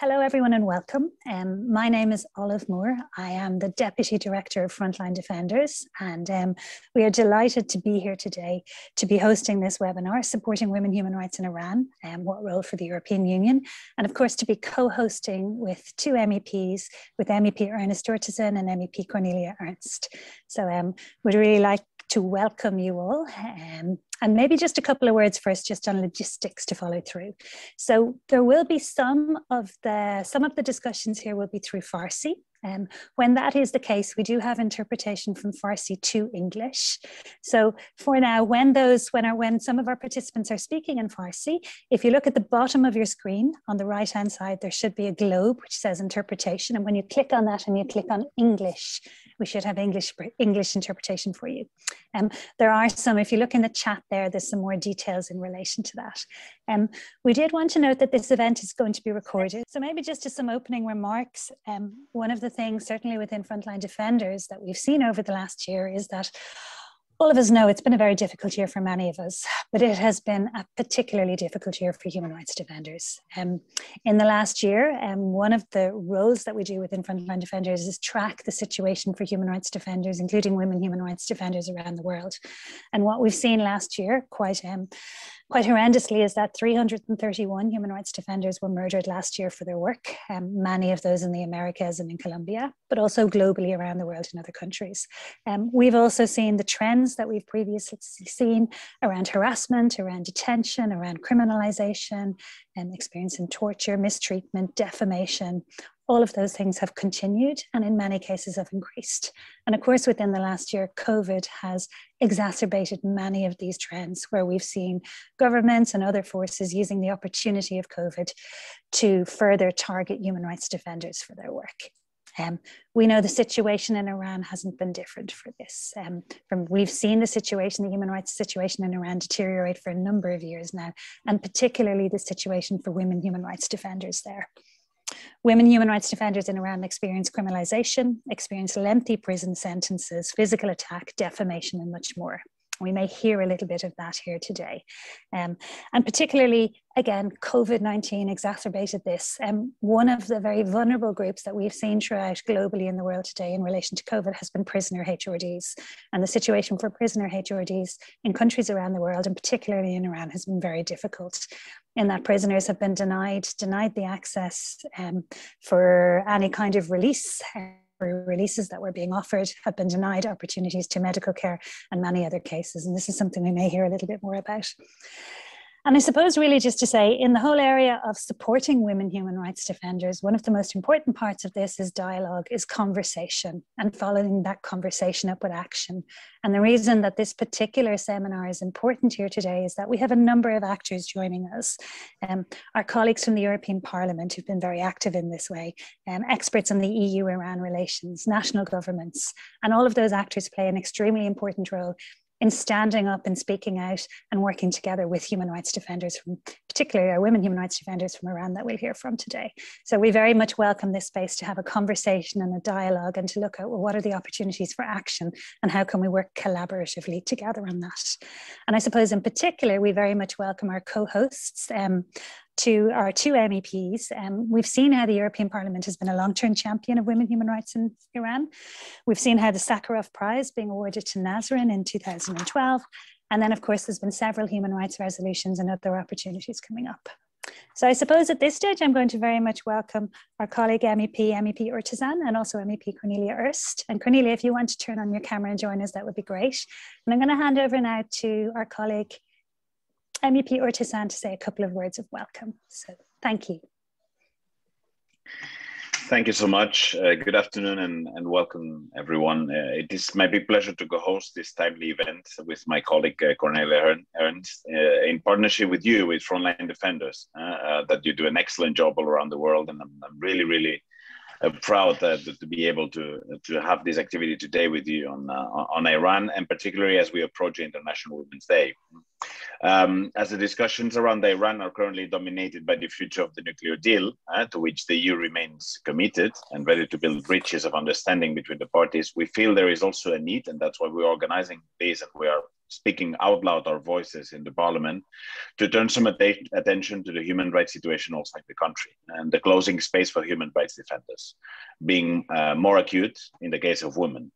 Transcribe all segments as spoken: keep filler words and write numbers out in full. Hello everyone and welcome. Um, my name is Olive Moore. I am the Deputy Director of Frontline Defenders, and um, we are delighted to be here today to be hosting this webinar, Supporting Women Human Rights in Iran, and um, What Role for the European Union, and of course to be co-hosting with two M E Ps, with M E P Ernest Urtasun and M E P Cornelia Ernst. So um, we'd really like to welcome you all. Um, And maybe just a couple of words first, just on logistics to follow through. So there will be some of the, some of the discussions here will be through Farsi. Um, when that is the case, we do have interpretation from Farsi to English. So for now, when those, when, our, when some of our participants are speaking in Farsi, if you look at the bottom of your screen on the right-hand side, there should be a globe which says interpretation. And when you click on that and you click on English, we should have English, English interpretation for you. Um, there are some, if you look in the chat there, there's some more details in relation to that. Um, we did want to note that this event is going to be recorded. So maybe just to some opening remarks, um, one of the things certainly within Frontline Defenders that we've seen over the last year is that all of us know it's been a very difficult year for many of us, but it has been a particularly difficult year for human rights defenders. Um, in the last year, um, one of the roles that we do within Frontline Defenders is track the situation for human rights defenders, including women human rights defenders around the world. And what we've seen last year, quite um, Quite horrendously, is that three hundred thirty-one human rights defenders were murdered last year for their work, um, many of those in the Americas and in Colombia, but also globally around the world in other countries. Um, we've also seen the trends that we've previously seen around harassment, around detention, around criminalization, and experiencing torture, mistreatment, defamation. All of those things have continued and in many cases have increased. And of course, within the last year, COVID has exacerbated many of these trends where we've seen governments and other forces using the opportunity of COVID to further target human rights defenders for their work. Um, we know the situation in Iran hasn't been different for this. Um, from, we've seen the situation, the human rights situation in Iran deteriorate for a number of years now, and particularly the situation for women human rights defenders there. Women human rights defenders in Iran experience criminalization, experience lengthy prison sentences, physical attack, defamation, and much more. We may hear a little bit of that here today. Um, and particularly, again, COVID nineteen exacerbated this. Um, one of the very vulnerable groups that we've seen throughout globally in the world today in relation to COVID has been prisoner H R Ds. And the situation for prisoner H R Ds in countries around the world, and particularly in Iran, has been very difficult, in that prisoners have been denied, denied the access um, for any kind of release. Releases that were being offered have been denied opportunities to medical care, and many other cases. And this is something we may hear a little bit more about. And I suppose really just to say, in the whole area of supporting women human rights defenders, one of the most important parts of this is dialogue, is conversation, and following that conversation up with action. And the reason that this particular seminar is important here today is that we have a number of actors joining us. Um, our colleagues from the European Parliament who've been very active in this way, um, experts on the E U Iran relations, national governments, and all of those actors play an extremely important role in standing up and speaking out and working together with human rights defenders, from, particularly our women human rights defenders from Iran that we'll hear from today. So we very much welcome this space to have a conversation and a dialogue, and to look at, well, what are the opportunities for action and how can we work collaboratively together on that. And I suppose in particular, we very much welcome our co-hosts, um, to our two M E Ps. Um, we've seen how the European Parliament has been a long-term champion of women human rights in Iran. We've seen how the Sakharov Prize being awarded to Nasrin in two thousand twelve. And then of course, there's been several human rights resolutions and other opportunities coming up. So I suppose at this stage, I'm going to very much welcome our colleague M E P, M E P Urtasun, and also M E P Cornelia Ernst. And Cornelia, if you want to turn on your camera and join us, that would be great. And I'm gonna hand over now to our colleague, M E P Urtasun, to say a couple of words of welcome. So thank you. Thank you so much. Uh, good afternoon and, and welcome everyone. Uh, it is my big pleasure to co-host this timely event with my colleague uh, Cornelia Ernst uh, in partnership with you, with Frontline Defenders, uh, uh, that you do an excellent job all around the world. And I'm, I'm really, really uh, proud uh, to, to be able to, to have this activity today with you on, uh, on Iran, and particularly as we approach International Women's Day. Um, as the discussions around Iran are currently dominated by the future of the nuclear deal, uh, to which the E U remains committed and ready to build bridges of understanding between the parties, we feel there is also a need, and that's why we're organizing this, and we are speaking out loud our voices in the parliament, to turn some att- attention to the human rights situation outside the country and the closing space for human rights defenders, being uh, more acute in the case of women.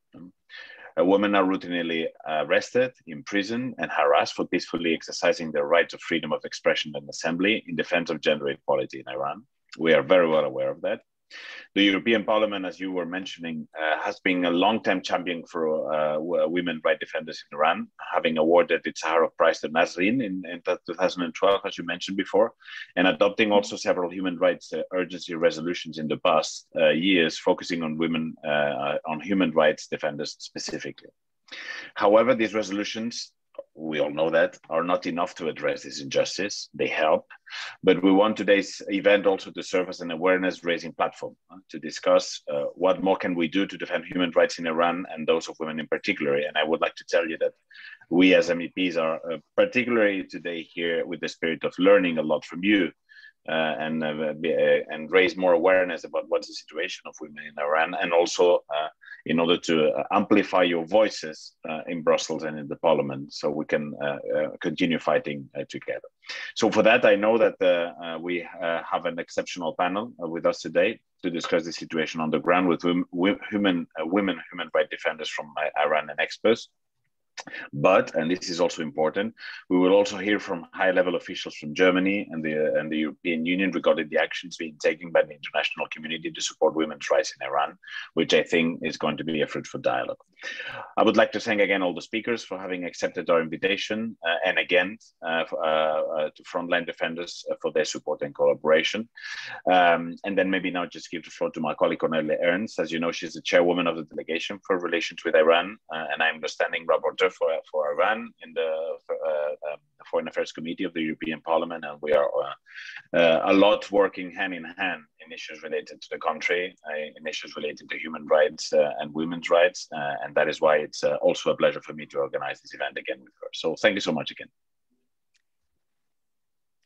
Uh, women are routinely arrested, imprisoned, and harassed for peacefully exercising their rights of freedom of expression and assembly in defense of gender equality in Iran. We are very well aware of that. The European Parliament, as you were mentioning, uh, has been a long-time champion for uh, women rights defenders in Iran, having awarded its Sakharov Prize to Nasrin in, in two thousand twelve, as you mentioned before, and adopting also several human rights uh, urgency resolutions in the past uh, years, focusing on women, uh, on human rights defenders specifically. However, these resolutions, we all know that, are not enough to address this injustice. They help, but we want today's event also to serve as an awareness-raising platform uh, to discuss uh, what more can we do to defend human rights in Iran and those of women in particular. And I would like to tell you that we as M E Ps are uh, particularly today here with the spirit of learning a lot from you uh, and, uh, be, uh, and raise more awareness about what's the situation of women in Iran, and also uh, in order to amplify your voices uh, in Brussels and in the parliament, so we can uh, uh, continue fighting uh, together. So for that, I know that uh, uh, we uh, have an exceptional panel uh, with us today to discuss the situation on the ground with women, women, uh, women human rights defenders from uh, Iran and experts. But, and this is also important, we will also hear from high-level officials from Germany and the, and the European Union regarding the actions being taken by the international community to support women's rights in Iran, which I think is going to be a fruitful dialogue. I would like to thank again all the speakers for having accepted our invitation, uh, and again uh, for, uh, uh, to Frontline Defenders for their support and collaboration. Um, and then maybe now just give the floor to my colleague Cornelia Ernst. As you know, she's the chairwoman of the delegation for relations with Iran, uh, and I'm the standing rapporteur for, for Iran in the for, uh, um, Foreign Affairs Committee of the European Parliament, and we are uh, uh, a lot working hand in hand in issues related to the country, uh, in issues related to human rights uh, and women's rights, uh, and that is why it's uh, also a pleasure for me to organize this event again with her. So thank you so much again.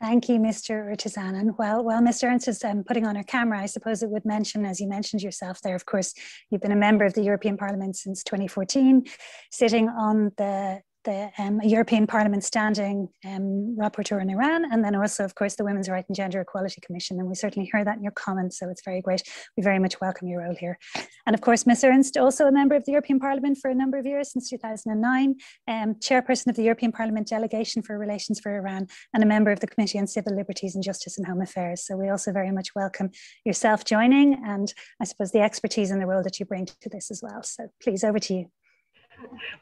Thank you, Mister Urtasun. Well, while Mister Ernst is um, putting on her camera, I suppose it would mention, as you mentioned yourself there, of course, you've been a member of the European Parliament since twenty fourteen, sitting on the the um, European Parliament Standing um, Rapporteur in Iran, and then also, of course, the Women's Rights and Gender Equality Commission. And we certainly heard that in your comments, so it's very great. We very much welcome your role here. And of course, Miz Ernst, also a member of the European Parliament for a number of years, since two thousand nine, um, chairperson of the European Parliament Delegation for Relations for Iran, and a member of the Committee on Civil Liberties and Justice and Home Affairs. So we also very much welcome yourself joining, and I suppose the expertise and the role that you bring to this as well. So please, over to you.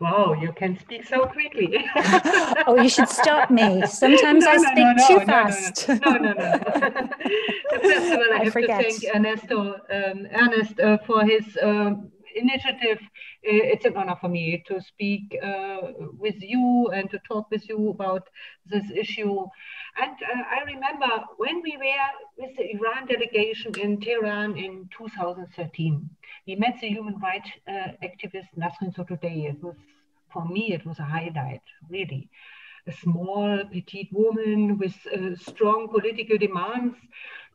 Wow, you can speak so quickly. Oh, you should stop me. Sometimes no, I speak no, no, too no, fast. No, no, no. no, no, no. First of all, I, I have forget. to thank Ernesto, um, Ernest uh, for his um, initiative. It's an honor for me to speak uh, with you and to talk with you about this issue. And uh, I remember when we were with the Iran delegation in Tehran in two thousand thirteen, we met the human rights uh, activist Nasrin Sotoudeh. It was, for me, it was a highlight, really. A small, petite woman with uh, strong political demands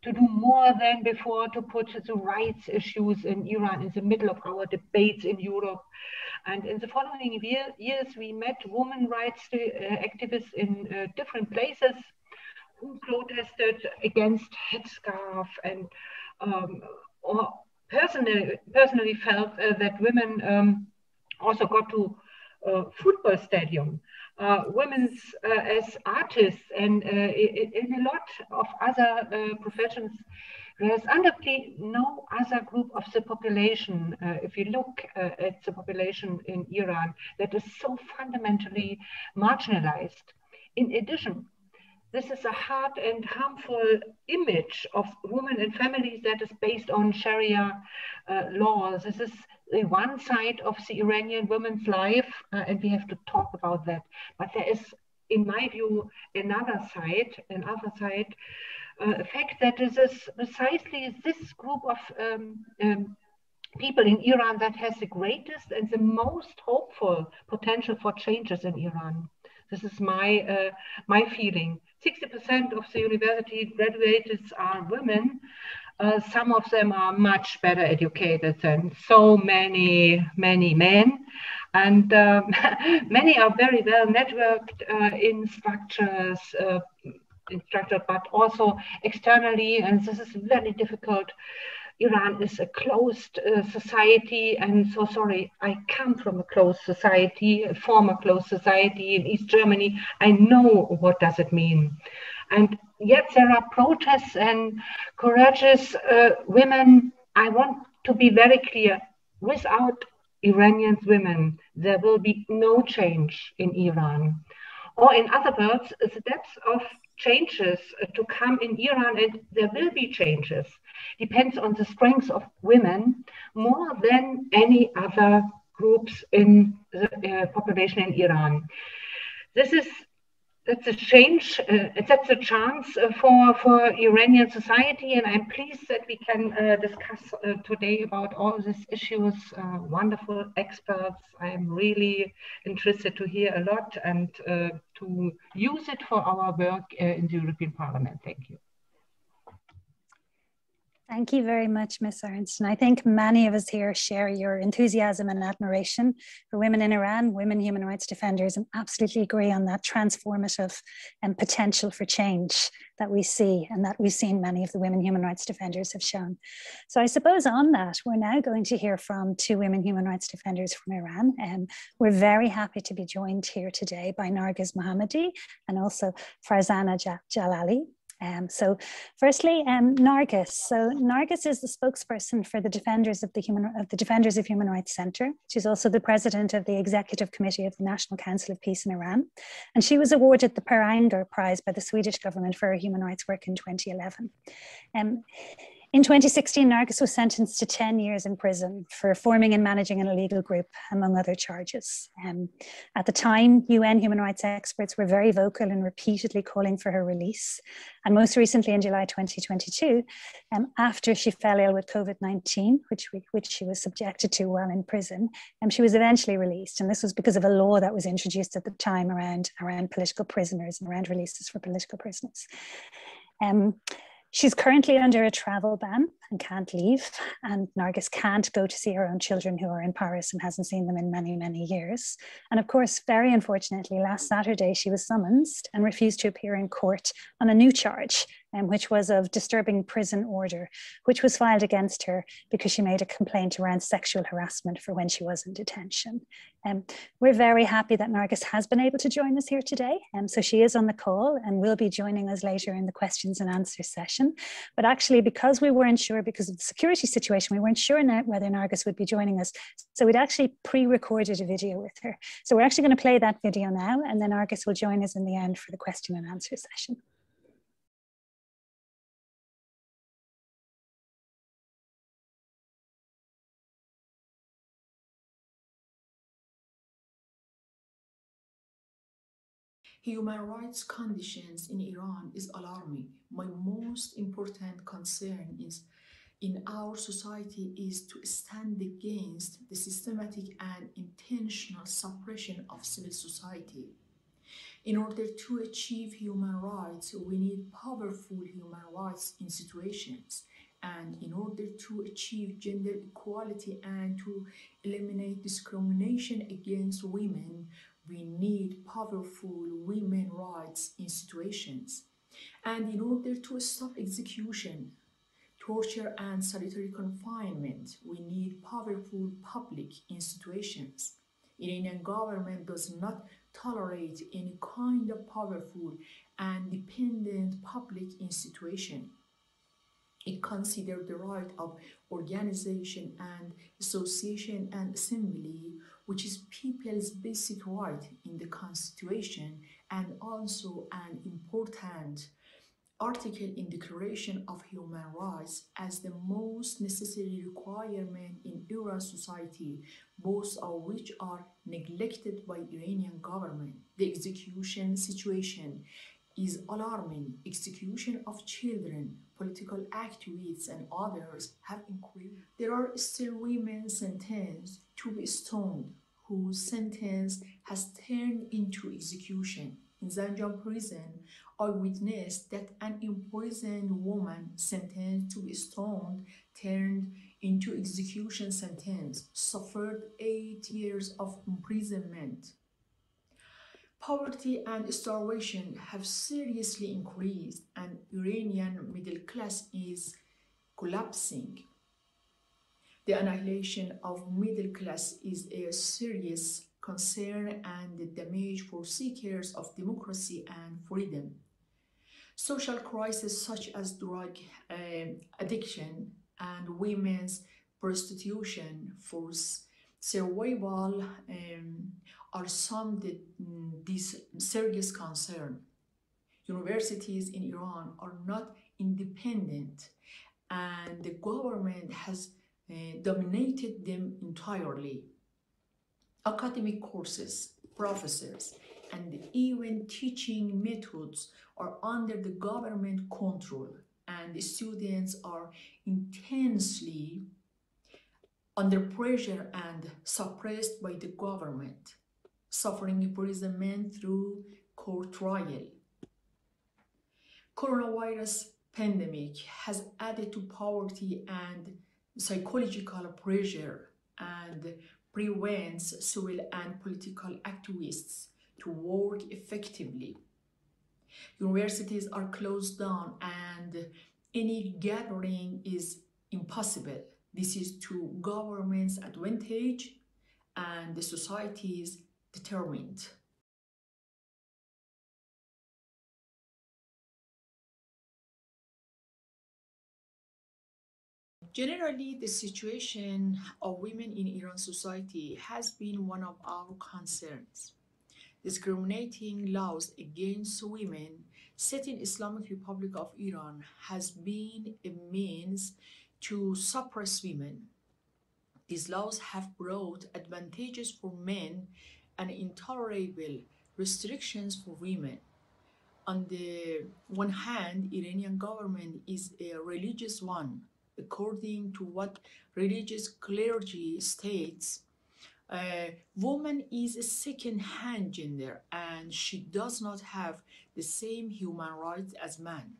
to do more than before, to put the rights issues in Iran in the middle of our debates in Europe. And in the following year, years, we met women rights uh, activists in uh, different places who protested against headscarf, and um, or personally, personally felt uh, that women um, also got to uh, football stadium, uh, women's uh, as artists, and uh, in a lot of other uh, professions. There's undoubtedly no other group of the population, uh, if you look uh, at the population in Iran, that is so fundamentally marginalized. In addition, this is a hard and harmful image of women and families that is based on Sharia uh, law. This is the one side of the Iranian women's life, uh, and we have to talk about that. But there is, in my view, another side, another side, uh, a fact that this is precisely this group of um, um, people in Iran that has the greatest and the most hopeful potential for changes in Iran. This is my, uh, my feeling. sixty percent of the university graduates are women. Uh, some of them are much better educated than so many, many men. And um, many are very well networked uh, in structures, uh, in structure, but also externally. And this is very difficult. Iran is a closed uh, society, and so sorry, I come from a closed society, a former closed society in East Germany. I know what does it mean. And yet there are protests and courageous uh, women. I want to be very clear, without Iranian women, there will be no change in Iran. Or in other words, the depth of changes to come in Iran, and there will be changes, depends on the strength of women more than any other groups in the uh, population in Iran. This is That's a change, uh, that's a chance uh, for, for Iranian society, and I'm pleased that we can uh, discuss uh, today about all these issues. Uh, wonderful experts. I'm really interested to hear a lot and uh, to use it for our work uh, in the European Parliament. Thank you. Thank you very much, Miz Ernst. And I think many of us here share your enthusiasm and admiration for women in Iran, women human rights defenders, and absolutely agree on that transformative and potential for change that we see and that we've seen many of the women human rights defenders have shown. So I suppose on that, we're now going to hear from two women human rights defenders from Iran. And um, we're very happy to be joined here today by Narges Mohammadi and also Farzaneh Jalali. Um, so firstly, um, Narges. So Narges is the spokesperson for the Defenders of the Human of the Defenders of Human Rights Center. She's also the president of the Executive Committee of the National Council of Peace in Iran. And she was awarded the Per Anger Prize by the Swedish government for her human rights work in twenty eleven. Um, In twenty sixteen, Narges was sentenced to ten years in prison for forming and managing an illegal group, among other charges. Um, at the time, U N human rights experts were very vocal and repeatedly calling for her release. And most recently in July twenty twenty-two, um, after she fell ill with COVID nineteen, which, we, which she was subjected to while in prison, um, she was eventually released. And this was because of a law that was introduced at the time around, around political prisoners and around releases for political prisoners. Um, She's currently under a travel ban and can't leave, and Narges can't go to see her own children who are in Paris and hasn't seen them in many, many years. And of course, very unfortunately, last Saturday, she was summoned and refused to appear in court on a new charge, um, which was of disturbing prison order, which was filed against her because she made a complaint around sexual harassment for when she was in detention. Um, we're very happy that Narges has been able to join us here today. Um, so she is on the call and will be joining us later in the questions and answers session. But actually, because we weren't sure, because of the security situation, we weren't sure now whether Narges would be joining us. So we'd actually pre-recorded a video with her. So we're actually going to play that video now, and then Narges will join us in the end for the question and answer session. Human rights conditions in Iran is alarming. My most important concern is in our society is to stand against the systematic and intentional suppression of civil society. In order to achieve human rights, we need powerful human rights institutions. And in order to achieve gender equality and to eliminate discrimination against women, we need powerful women rights institutions. And in order to stop execution, torture and solitary confinement, we need powerful public institutions. Iranian government does not tolerate any kind of powerful and dependent public institution. It considers the right of organization and association and assembly, which is people's basic right in the Constitution and also an important article in Declaration of Human Rights, as the most necessary requirement in Iran society, both of which are neglected by Iranian government. The execution situation is alarming. Execution of children, political activists, and others have increased. There are still women sentenced to be stoned, whose sentence has turned into execution. In Zanjan prison, I witnessed that an imprisoned woman sentenced to be stoned turned into execution sentence, suffered eight years of imprisonment. Poverty and starvation have seriously increased, and Iranian middle class is collapsing. The annihilation of middle class is a serious concern and the damage for seekers of democracy and freedom. Social crises such as drug uh, addiction and women's prostitution for survival um, are some of these serious concerns. Universities in Iran are not independent, and the government has uh, dominated them entirely. Academic courses, professors, and even teaching methods are under the government control, and the students are intensely under pressure and suppressed by the government, suffering imprisonment through court trial. Coronavirus pandemic has added to poverty and psychological pressure and prevents civil and political activists to work effectively. Universities are closed down and any gathering is impossible. This is to government's advantage and the society is determined. Generally, the situation of women in Iran society has been one of our concerns. Discriminating laws against women set in Islamic Republic of Iran has been a means to suppress women. These laws have brought advantages for men and intolerable restrictions for women. On the one hand, Iranian government is a religious one. According to what religious clergy states, uh, woman is a second-hand gender and she does not have the same human rights as man.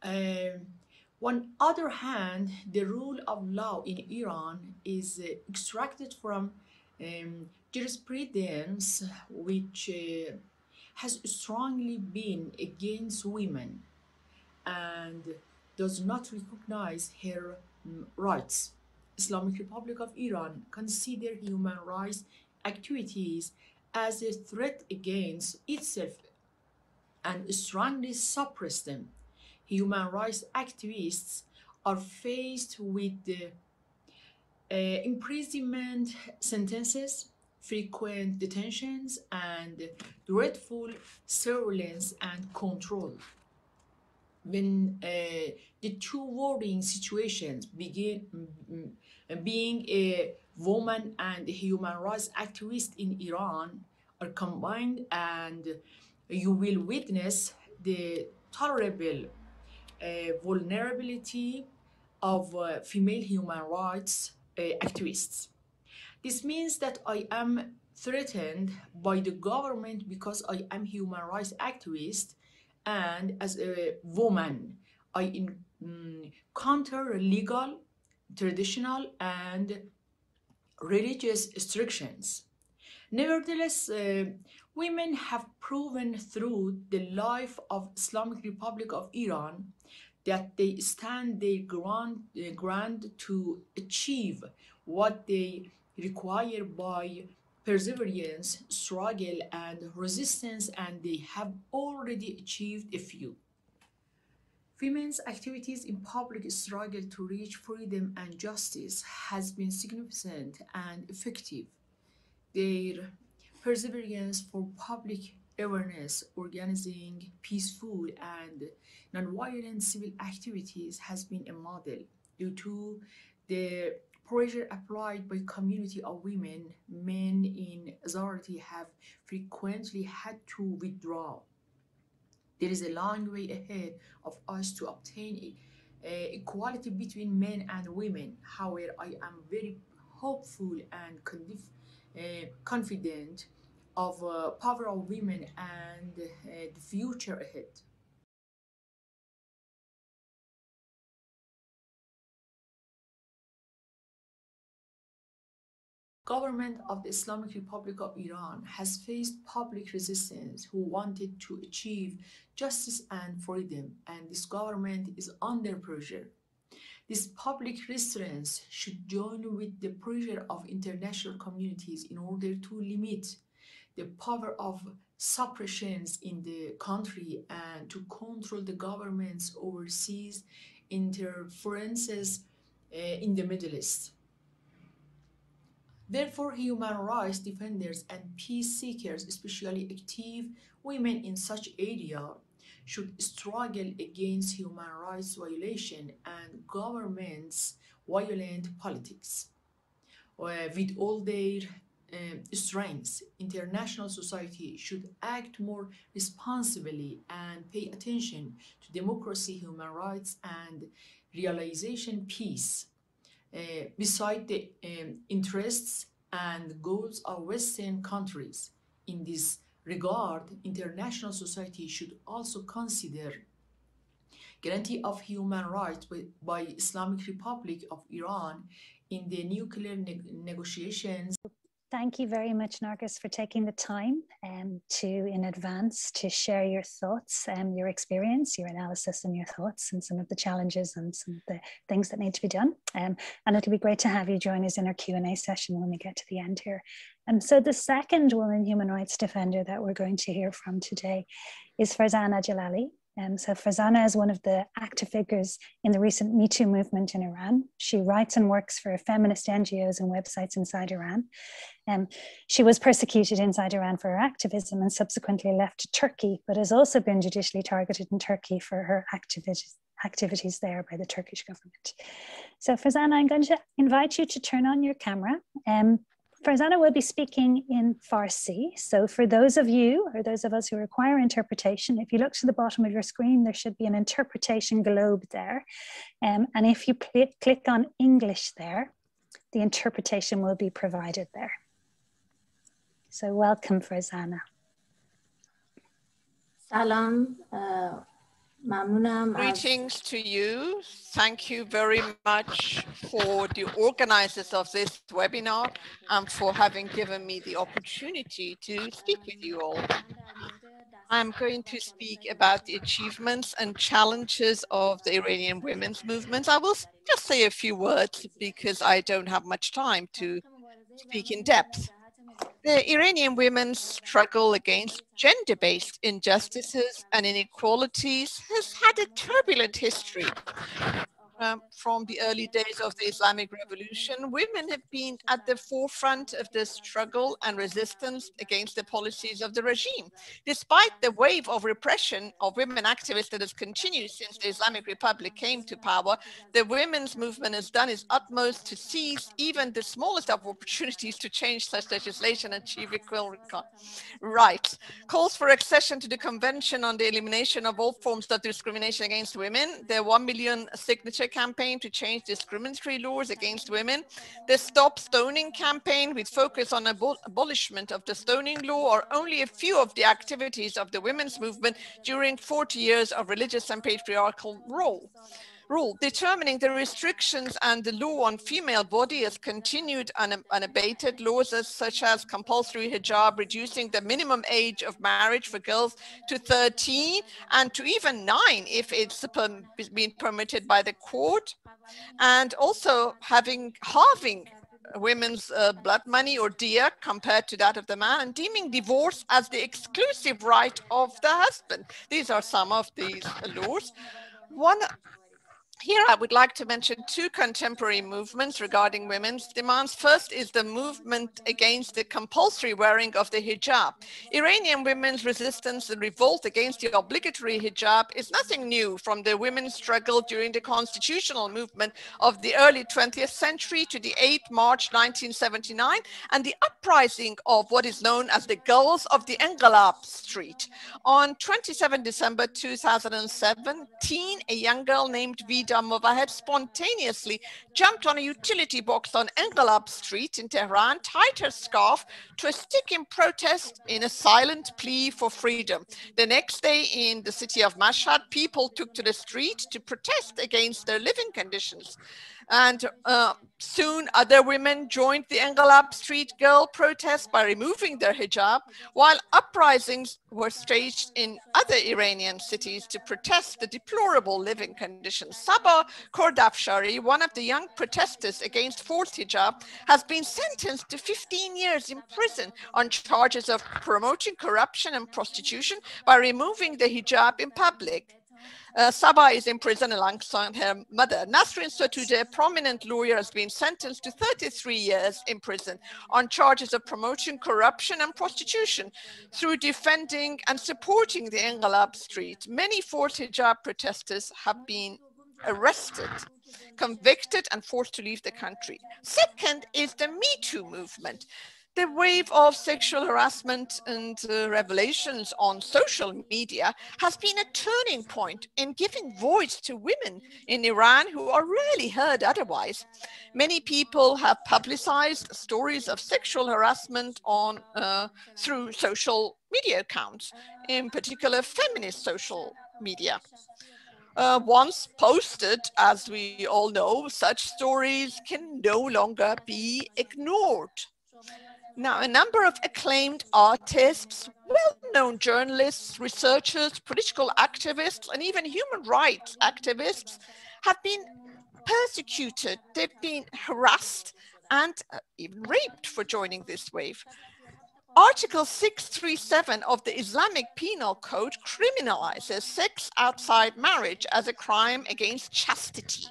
Uh, on the other hand, the rule of law in Iran is uh, extracted from um, jurisprudence, which uh, has strongly been against women and does not recognize her rights. Islamic Republic of Iran considers human rights activities as a threat against itself and strongly suppresses them. Human rights activists are faced with the, uh, imprisonment sentences, frequent detentions, and dreadful surveillance and control. When uh, the two worrying situations begin, being a woman and a human rights activist in Iran are combined, and you will witness the tolerable uh, vulnerability of uh, female human rights uh, activists. This means that I am threatened by the government because I am a human rights activist, and as a woman, I encounter legal, traditional, and religious restrictions. Nevertheless, uh, women have proven through the life of Islamic Republic of Iran that they stand their ground, uh, ground to achieve what they require by perseverance, struggle, and resistance, and they have already achieved a few. Women's activities in public struggle to reach freedom and justice has been significant and effective. Their perseverance for public awareness, organizing peaceful and nonviolent civil activities has been a model. Due to the pressure applied by community of women, men in authority have frequently had to withdraw. There is a long way ahead of us to obtain a, a equality between men and women. However, I am very hopeful and conf, uh, confident of uh, power of women and uh, the future ahead. government of the Islamic Republic of Iran has faced public resistance who wanted to achieve justice and freedom, and this government is under pressure. This public resistance should join with the pressure of international communities in order to limit the power of suppressions in the country and to control the government's overseas interferences uh, in the Middle East. Therefore, human rights defenders and peace seekers, especially active women in such area, should struggle against human rights violation and government's violent politics. Uh, with all their uh, strengths, international society should act more responsibly and pay attention to democracy, human rights, and realization peace, uh, beside the um, interests and goals of Western countries. In this regard, international society should also consider guarantee of human rights by Islamic Republic of Iran in the nuclear neg negotiations. Thank you very much, Narges, for taking the time um, to, in advance, to share your thoughts, um, your experience, your analysis and your thoughts, and some of the challenges and some of the things that need to be done. Um, and it'll be great to have you join us in our Q and A session when we get to the end here. Um, so the second woman human rights defender that we're going to hear from today is Farzaneh Jalali. Um, so Farzaneh is one of the active figures in the recent Me Too movement in Iran. She writes and works for feminist N G Os and websites inside Iran. Um, she was persecuted inside Iran for her activism and subsequently left to Turkey, but has also been judicially targeted in Turkey for her activities, activities there by the Turkish government. So Farzaneh, I'm going to invite you to turn on your camera. Um, Farzaneh will be speaking in Farsi. So for those of you, or those of us who require interpretation, if you look to the bottom of your screen, there should be an interpretation globe there. Um, and if you click on English there, the interpretation will be provided there. So welcome, Farzaneh. Salam. Uh, Greetings to you. Thank you very much for the organizers of this webinar and for having given me the opportunity to speak with you all. I'm going to speak about the achievements and challenges of the Iranian women's movement. I will just say a few words because I don't have much time to speak in depth. The Iranian women's struggle against gender-based injustices and inequalities has had a turbulent history. Um, from the early days of the Islamic Revolution, women have been at the forefront of the struggle and resistance against the policies of the regime. Despite the wave of repression of women activists that has continued since the Islamic Republic came to power, the women's movement has done its utmost to seize even the smallest of opportunities to change such legislation and achieve equal rights. Calls for accession to the Convention on the Elimination of All Forms of Discrimination Against Women, the one million signature campaign to change discriminatory laws against women, the Stop Stoning campaign with focus on abol abolishment of the stoning law are only a few of the activities of the women's movement during forty years of religious and patriarchal rule. Rule determining the restrictions and the law on female body has continued un unabated. Laws as such as compulsory hijab, reducing the minimum age of marriage for girls to thirteen and to even nine if it's per been permitted by the court, and also having halving women's uh, blood money or D I A compared to that of the man, and deeming divorce as the exclusive right of the husband. These are some of these laws. One. Here I would like to mention two contemporary movements regarding women's demands. First is the movement against the compulsory wearing of the hijab. Iranian women's resistance and revolt against the obligatory hijab is nothing new, from the women's struggle during the constitutional movement of the early twentieth century to the eighth of March nineteen seventy-nine and the uprising of what is known as the Girls of the Enghelab Street. On twenty-seventh of December two thousand seventeen, a young girl named Vida had spontaneously jumped on a utility box on Enghelab Street in Tehran, tied her scarf to a stick in protest in a silent plea for freedom. The next day in the city of Mashhad, people took to the street to protest against their living conditions. And uh, soon other women joined the Enghelab Street girl protest by removing their hijab, while uprisings were staged in other Iranian cities to protest the deplorable living conditions. Sabah Kordafshari, one of the young protesters against forced hijab, has been sentenced to fifteen years in prison on charges of promoting corruption and prostitution by removing the hijab in public. Uh, Sabah is in prison alongside her mother. Nasrin Sotoudeh, a prominent lawyer, has been sentenced to thirty-three years in prison on charges of promoting corruption and prostitution through defending and supporting the Enghelab Street. Many forced hijab protesters have been arrested, convicted, and forced to leave the country. Second is the Me Too movement. The wave of sexual harassment and uh, revelations on social media has been a turning point in giving voice to women in Iran who are rarely heard otherwise. Many people have publicized stories of sexual harassment on uh, through social media accounts, in particular feminist social media. Uh, once posted, as we all know, such stories can no longer be ignored. Now, a number of acclaimed artists, well-known journalists, researchers, political activists, and even human rights activists have been persecuted. They've been harassed and even raped for joining this wave. Article six three seven of the Islamic Penal Code criminalizes sex outside marriage as a crime against chastity.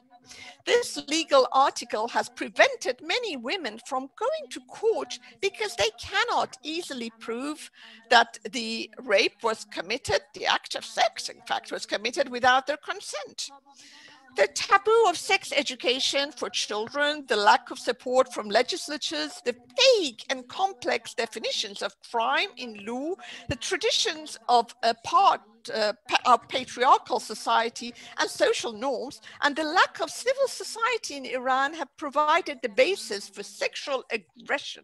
This legal article has prevented many women from going to court because they cannot easily prove that the rape was committed, the act of sex, in fact, was committed without their consent. The taboo of sex education for children, the lack of support from legislatures, the vague and complex definitions of crime in law, the traditions of a part Uh, our patriarchal society and social norms, and the lack of civil society in Iran have provided the basis for sexual aggression.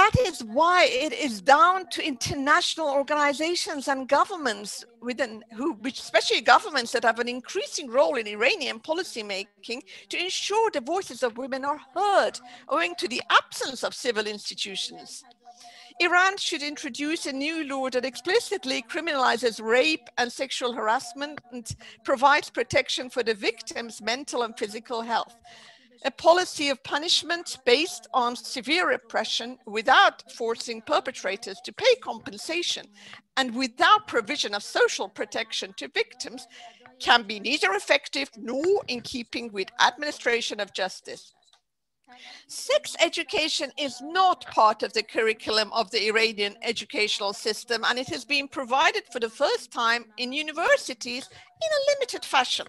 That is why it is down to international organizations and governments, within who, especially governments that have an increasing role in Iranian policymaking, to ensure the voices of women are heard, owing to the absence of civil institutions. Iran should introduce a new law that explicitly criminalizes rape and sexual harassment and provides protection for the victims' mental and physical health. A policy of punishment based on severe repression without forcing perpetrators to pay compensation and without provision of social protection to victims can be neither effective nor in keeping with administration of justice. Sex education is not part of the curriculum of the Iranian educational system, and it has been provided for the first time in universities in a limited fashion.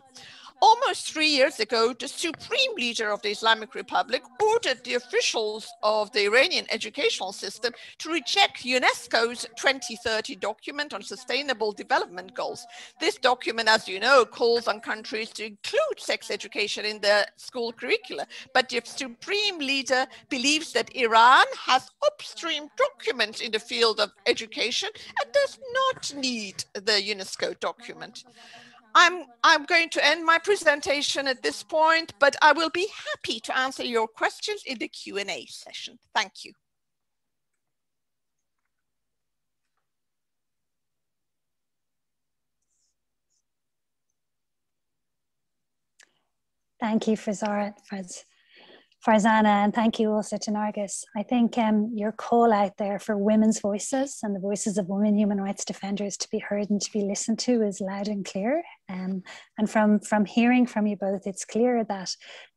Almost three years ago, the Supreme Leader of the Islamic Republic ordered the officials of the Iranian educational system to reject UNESCO's twenty thirty document on sustainable development goals. This document, as you know, calls on countries to include sex education in their school curricula. But the Supreme Leader believes that Iran has upstream documents in the field of education and does not need the UNESCO document. I'm, I'm going to end my presentation at this point, but I will be happy to answer your questions in the Q and A session. Thank you. Thank you, Farzaneh, and thank you also to Narges. I think um, your call out there for women's voices and the voices of women human rights defenders to be heard and to be listened to is loud and clear. Um, and from, from hearing from you both, it's clear that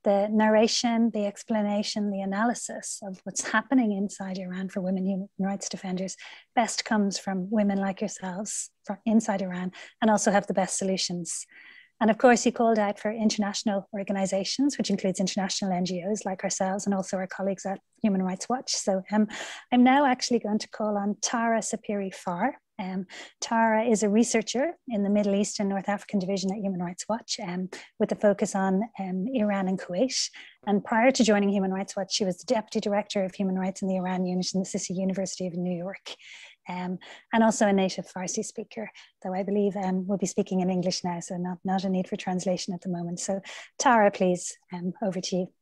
the narration, the explanation, the analysis of what's happening inside Iran for women human rights defenders best comes from women like yourselves from inside Iran, and also have the best solutions. And of course, you called out for international organizations, which includes international N G Os like ourselves and also our colleagues at Human Rights Watch. So um, I'm now actually going to call on Tara Sepehri Far. Um, Tara is a researcher in the Middle East and North African division at Human Rights Watch, um, with a focus on um, Iran and Kuwait. And prior to joining Human Rights Watch, she was the deputy director of human rights in the Iran unit in the City University of New York. um, and also a native Farsi speaker, though I believe um, we'll be speaking in English now, so not, not a need for translation at the moment. So Tara, please, um, over to you.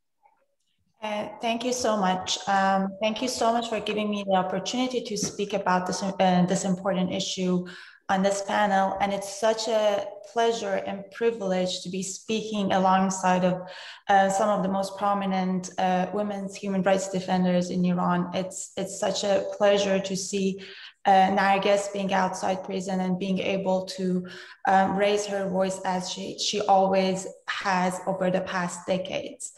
Uh, thank you so much. Um, thank you so much for giving me the opportunity to speak about this, uh, this important issue on this panel. And it's such a pleasure and privilege to be speaking alongside of uh, some of the most prominent uh, women's human rights defenders in Iran. It's, it's such a pleasure to see uh, Narges being outside prison and being able to um, raise her voice as she, she always has over the past decades.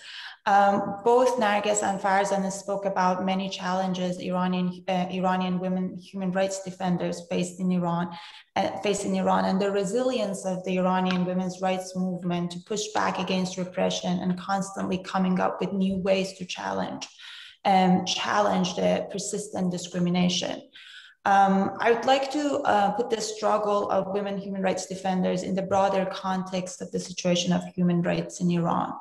Um, both Narges and Farzaneh spoke about many challenges Iranian uh, Iranian women human rights defenders faced in Iran, uh, faced in Iran, and the resilience of the Iranian women's rights movement to push back against repression and constantly coming up with new ways to challenge, um, challenge the persistent discrimination. Um, I would like to uh, put the struggle of women human rights defenders in the broader context of the situation of human rights in Iran.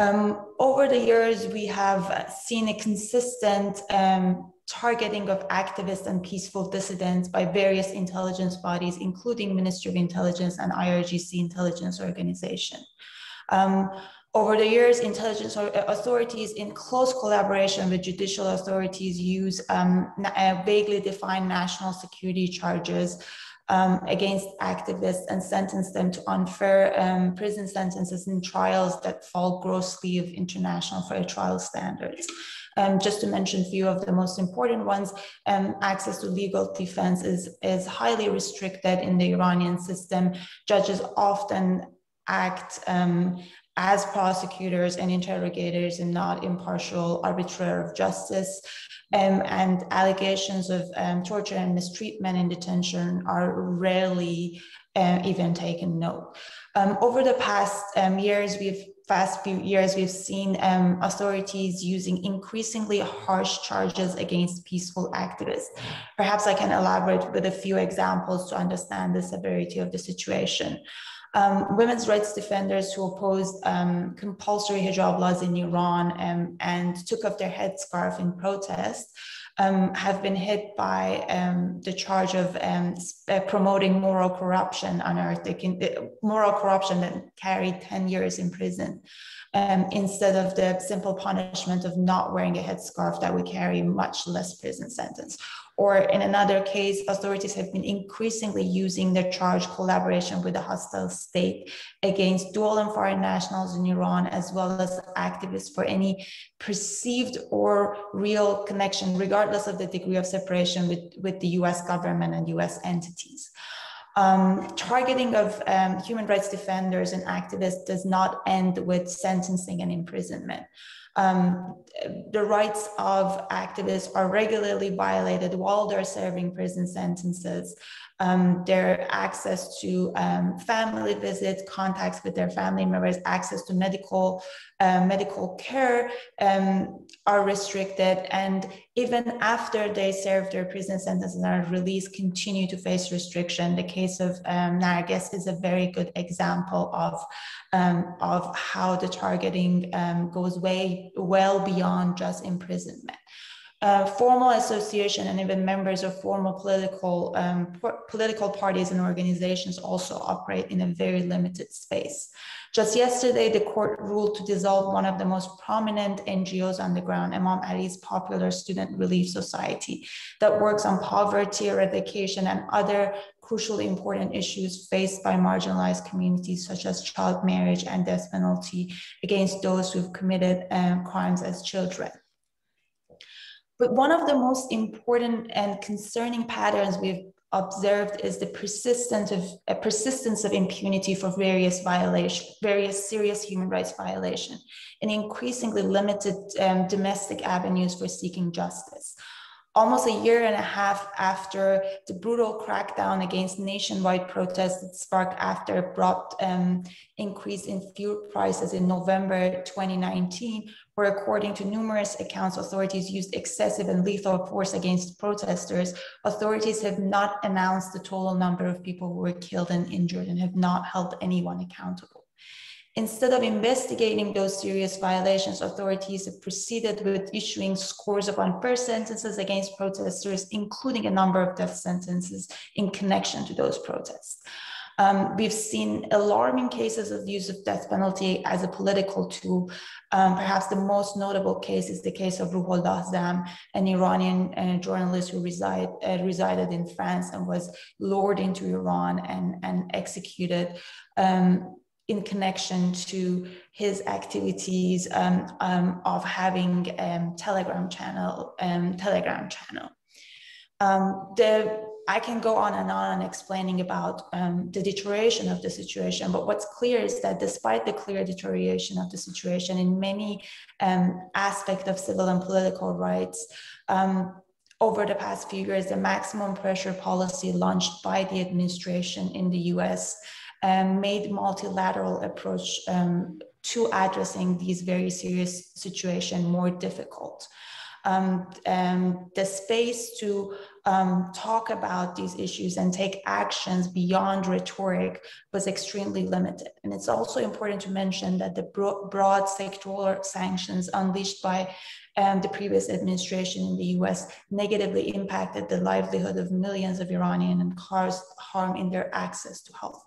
Um, over the years, we have seen a consistent um, targeting of activists and peaceful dissidents by various intelligence bodies, including Ministry of Intelligence and I R G C Intelligence Organization. Um, over the years, intelligence authorities, in close collaboration with judicial authorities, use um, vaguely defined national security charges Um, against activists and sentence them to unfair um, prison sentences and trials that fall grossly of international fair trial standards. Um, just to mention a few of the most important ones, um, access to legal defense is, is highly restricted in the Iranian system. Judges often act um, as prosecutors and interrogators and not impartial arbitrators of justice. Um, and allegations of um, torture and mistreatment in detention are rarely uh, even taken note. Um, over the past um, years, we've past few years, we've seen um, authorities using increasingly harsh charges against peaceful activists. Perhaps I can elaborate with a few examples to understand the severity of the situation. Um, women's rights defenders who opposed um, compulsory hijab laws in Iran um, and took off their headscarf in protest um, have been hit by um, the charge of um, promoting moral corruption on earth. They can, moral corruption that carried ten years in prison um, instead of the simple punishment of not wearing a headscarf that would carry much less prison sentence. Or in another case, authorities have been increasingly using their charge collaboration with a hostile state against dual and foreign nationals in Iran, as well as activists for any perceived or real connection, regardless of the degree of separation with, with the U S government and U S entities. Um, targeting of um, human rights defenders and activists does not end with sentencing and imprisonment. Um, the rights of activists are regularly violated while they're serving prison sentences. Um, their access to um, family visits, contacts with their family members, access to medical, uh, medical care um, are restricted. And even after they serve their prison sentence and are released, continue to face restriction. The case of um, Narges is a very good example of, um, of how the targeting um, goes way well beyond just imprisonment. Uh, formal association and even members of formal political, um, political parties and organizations also operate in a very limited space. Just yesterday, the court ruled to dissolve one of the most prominent N G Os on the ground, Imam Ali's Popular Student Relief Society, that works on poverty eradication and other crucially important issues faced by marginalized communities, such as child marriage and death penalty against those who've committed um, crimes as children. But one of the most important and concerning patterns we've observed is the persistence of, uh, persistence of impunity for various violation, various serious human rights violation, and increasingly limited um, domestic avenues for seeking justice. Almost a year and a half after the brutal crackdown against nationwide protests that sparked after abrupt um, increase in fuel prices in November twenty nineteen, where according to numerous accounts, authorities used excessive and lethal force against protesters, authorities have not announced the total number of people who were killed and injured and have not held anyone accountable. Instead of investigating those serious violations, authorities have proceeded with issuing scores of unfair sentences against protesters, including a number of death sentences in connection to those protests. Um, we've seen alarming cases of use of death penalty as a political tool. Um, perhaps the most notable case is the case of Ruhollah Zam, an Iranian uh, journalist who reside, uh, resided in France and was lured into Iran and, and executed um, in connection to his activities um, um, of having um, Telegram channel. Um, Telegram channel. Um, the I can go on and on explaining about um, the deterioration of the situation, but what's clear is that despite the clear deterioration of the situation in many um, aspects of civil and political rights, um, over the past few years, the maximum pressure policy launched by the administration in the U S um, made multilateral approach um, to addressing these very serious situations more difficult. Um, um, the space to um, talk about these issues and take actions beyond rhetoric was extremely limited. And it's also important to mention that the bro broad sectoral sanctions unleashed by um, the previous administration in the U S negatively impacted the livelihood of millions of Iranians and caused harm in their access to health.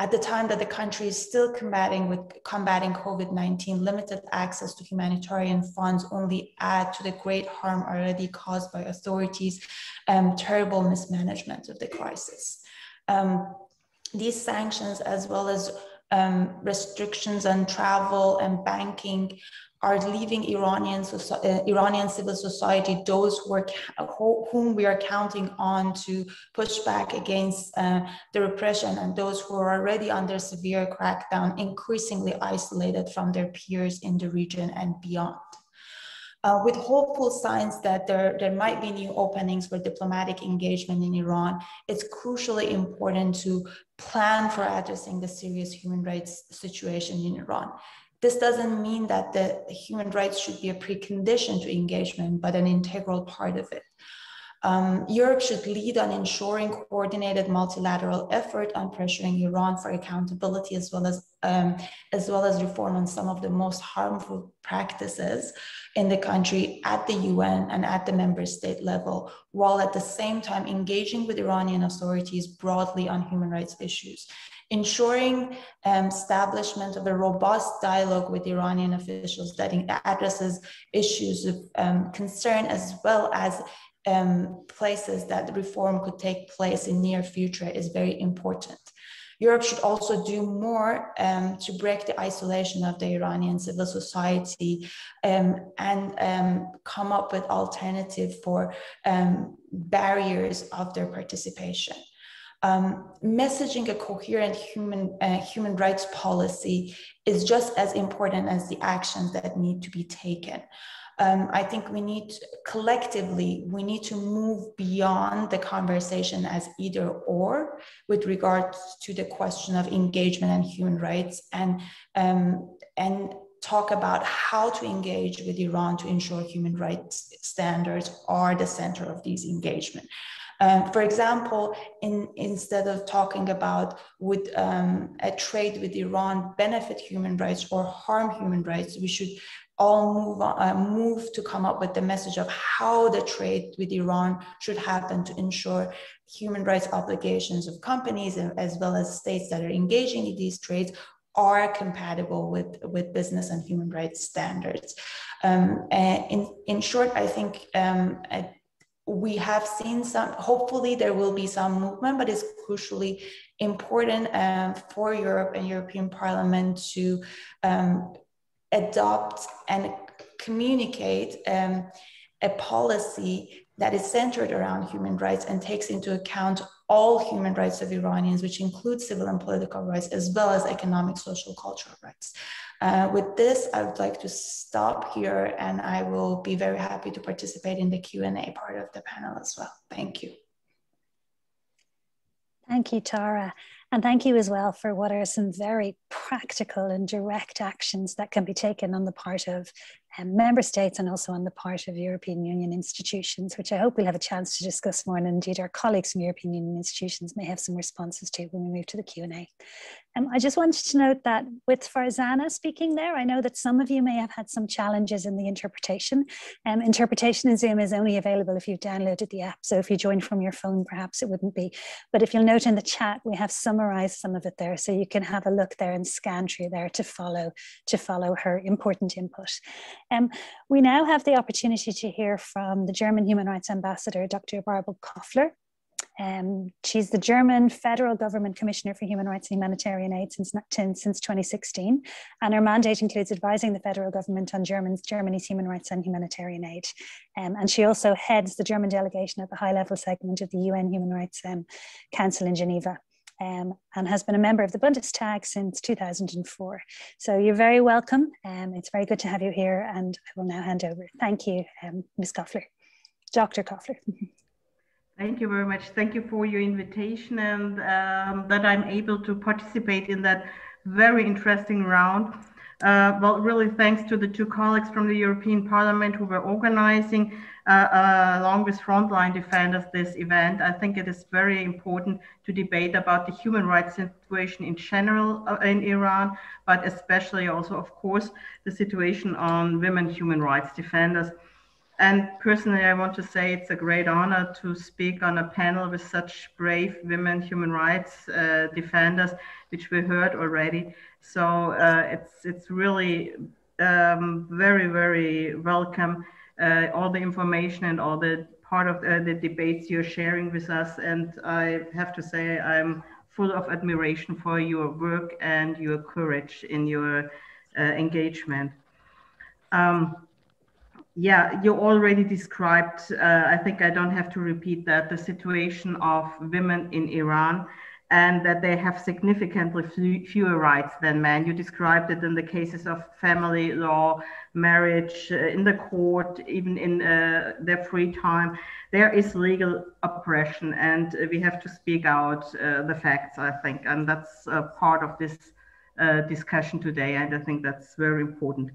At the time that the country is still combating with combating COVID nineteen, limited access to humanitarian funds only add to the great harm already caused by authorities and terrible mismanagement of the crisis. Um, these sanctions, as well as um, restrictions on travel and banking, are leaving Iranian, so uh, Iranian civil society, those who are, whom we are counting on to push back against uh, the repression, and those who are already under severe crackdown, increasingly isolated from their peers in the region and beyond. Uh, with hopeful signs that there, there might be new openings for diplomatic engagement in Iran, it's crucially important to plan for addressing the serious human rights situation in Iran. This doesn't mean that the human rights should be a precondition to engagement, but an integral part of it. Um, Europe should lead on ensuring coordinated multilateral effort on pressuring Iran for accountability, as well as, um, as well as reform on some of the most harmful practices in the country at the U N and at the member state level, while at the same time engaging with Iranian authorities broadly on human rights issues. Ensuring um, establishment of a robust dialogue with Iranian officials that addresses issues of um, concern, as well as um, places that reform could take place in near future, is very important. Europe should also do more um, to break the isolation of the Iranian civil society um, and um, come up with alternatives for um, barriers of their participation. Um, messaging a coherent human, uh, human rights policy is just as important as the actions that need to be taken. Um, I think we need, to, collectively, we need to move beyond the conversation as either or with regard to the question of engagement and human rights, and, um, and talk about how to engage with Iran to ensure human rights standards are the center of these engagement. Um, for example, in, instead of talking about would um, a trade with Iran benefit human rights or harm human rights, we should all move, on, uh, move to come up with the message of how the trade with Iran should happen to ensure human rights obligations of companies, as well as states that are engaging in these trades, are compatible with, with business and human rights standards. Um, in, in short, I think um, a, we have seen some, hopefully there will be some movement, but it's crucially important um, for Europe and European Parliament to um, adopt and communicate um, a policy that is centered around human rights and takes into account all human rights of Iranians, which includes civil and political rights, as well as economic, social, cultural rights. Uh, with this, I would like to stop here, and I will be very happy to participate in the Q and A part of the panel as well. Thank you. Thank you, Tara. And thank you as well for what are some very practical and direct actions that can be taken on the part of um, member states and also on the part of European Union institutions, which I hope we'll have a chance to discuss more, and indeed our colleagues from European Union institutions may have some responses to when we move to the Q and A. Um, I just wanted to note that with Farzaneh speaking there, I know that some of you may have had some challenges in the interpretation. Um, interpretation in Zoom is only available if you've downloaded the app, so if you joined from your phone, perhaps it wouldn't be. But if you'll note in the chat, we have summarized some of it there, so you can have a look there and scan through there to follow, to follow her important input. Um, we now have the opportunity to hear from the German Human Rights Ambassador, Doctor Barbara Kofler. Um, she's the German Federal Government Commissioner for Human Rights and Humanitarian Aid since, since twenty sixteen, and her mandate includes advising the federal government on Germans, Germany's human rights and humanitarian aid. Um, and she also heads the German delegation at the high-level segment of the U N Human Rights um, Council in Geneva. Um, and has been a member of the Bundestag since two thousand four. So you're very welcome. Um, it's very good to have you here, and I will now hand over. Thank you, um, Miz Kofler, Doctor Kofler. Thank you very much. Thank you for your invitation and um, that I'm able to participate in that very interesting round. Uh, well, really thanks to the two colleagues from the European Parliament who were organizing uh, uh, along with Frontline Defenders this event. I think it is very important to debate about the human rights situation in general uh, in Iran, but especially also, of course, the situation on women human rights defenders. And personally, I want to say it's a great honor to speak on a panel with such brave women human rights uh, defenders, which we heard already. So uh, it's it's really um, very, very welcome, uh, all the information and all the part of uh, the debates you're sharing with us. And I have to say, I'm full of admiration for your work and your courage in your uh, engagement. Um, yeah, you already described, uh, I think I don't have to repeat that, the situation of women in Iran, and that they have significantly fewer rights than men. You described it in the cases of family law, marriage, uh, in the court, even in uh, their free time. There is legal oppression, and we have to speak out uh, the facts, I think. And that's uh, part of this uh, discussion today, and I think that's very important.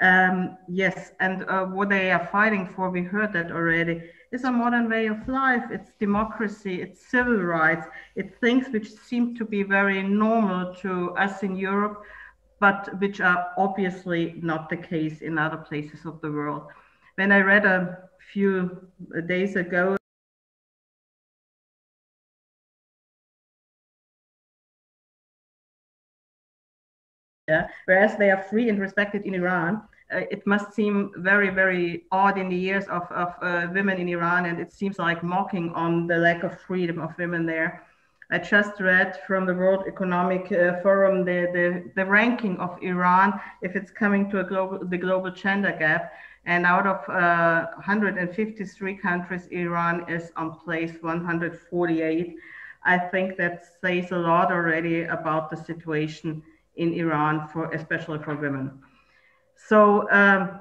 Um, yes, and uh, what they are fighting for, we heard that already, is a modern way of life. It's democracy, it's civil rights, it's things which seem to be very normal to us in Europe, but which are obviously not the case in other places of the world. When I read a few days ago, Yeah. whereas they are free and respected in Iran, uh, it must seem very, very odd in the years of, of uh, women in Iran, and it seems like mocking on the lack of freedom of women there. I just read from the World Economic uh, Forum the, the, the ranking of Iran, if it's coming to a global, the global gender gap, and out of uh, one hundred fifty-three countries, Iran is on place one hundred forty-eight. I think that says a lot already about the situation in Iran, for especially for women. So, um,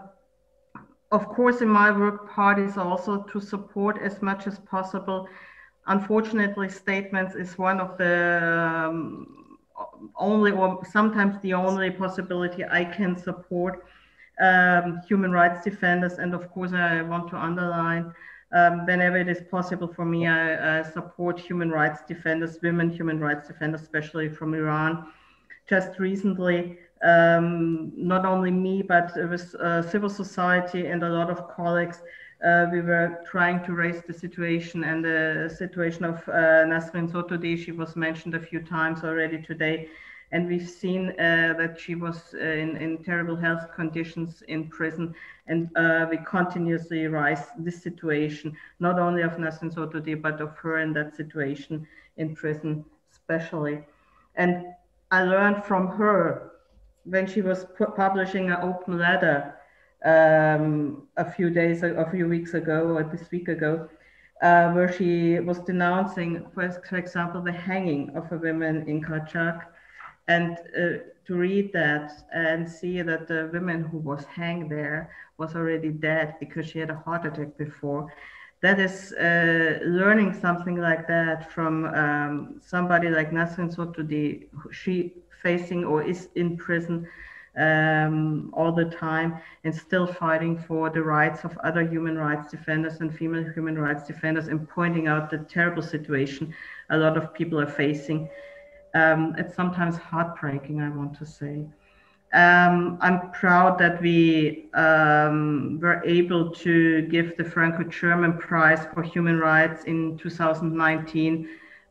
of course, in my work part is also to support as much as possible. Unfortunately, statements is one of the um, only, or sometimes the only possibility I can support um, human rights defenders. And of course, I want to underline, um, whenever it is possible for me, I, I support human rights defenders, women human rights defenders, especially from Iran. Just recently, um, not only me, but with uh, civil society and a lot of colleagues, uh, we were trying to raise the situation and the situation of uh, Nasrin Sotoudeh. She was mentioned a few times already today. And we've seen uh, that she was in, in terrible health conditions in prison. And uh, we continuously raise this situation, not only of Nasrin Sotoudeh, but of her in that situation in prison especially. And I learned from her when she was publishing an open letter um, a few days, a few weeks ago, or this week ago, uh, where she was denouncing, for, for example, the hanging of a woman in Karachak. And uh, to read that and see that the woman who was hanged there was already dead because she had a heart attack before. that is uh, learning something like that from um, somebody like Nasrin Sotoudeh, she facing or is in prison um, all the time and still fighting for the rights of other human rights defenders and female human rights defenders, and pointing out the terrible situation a lot of people are facing. Um, it's sometimes heartbreaking, I want to say. Um, I'm proud that we um, were able to give the Franco-German Prize for Human Rights in two thousand nineteen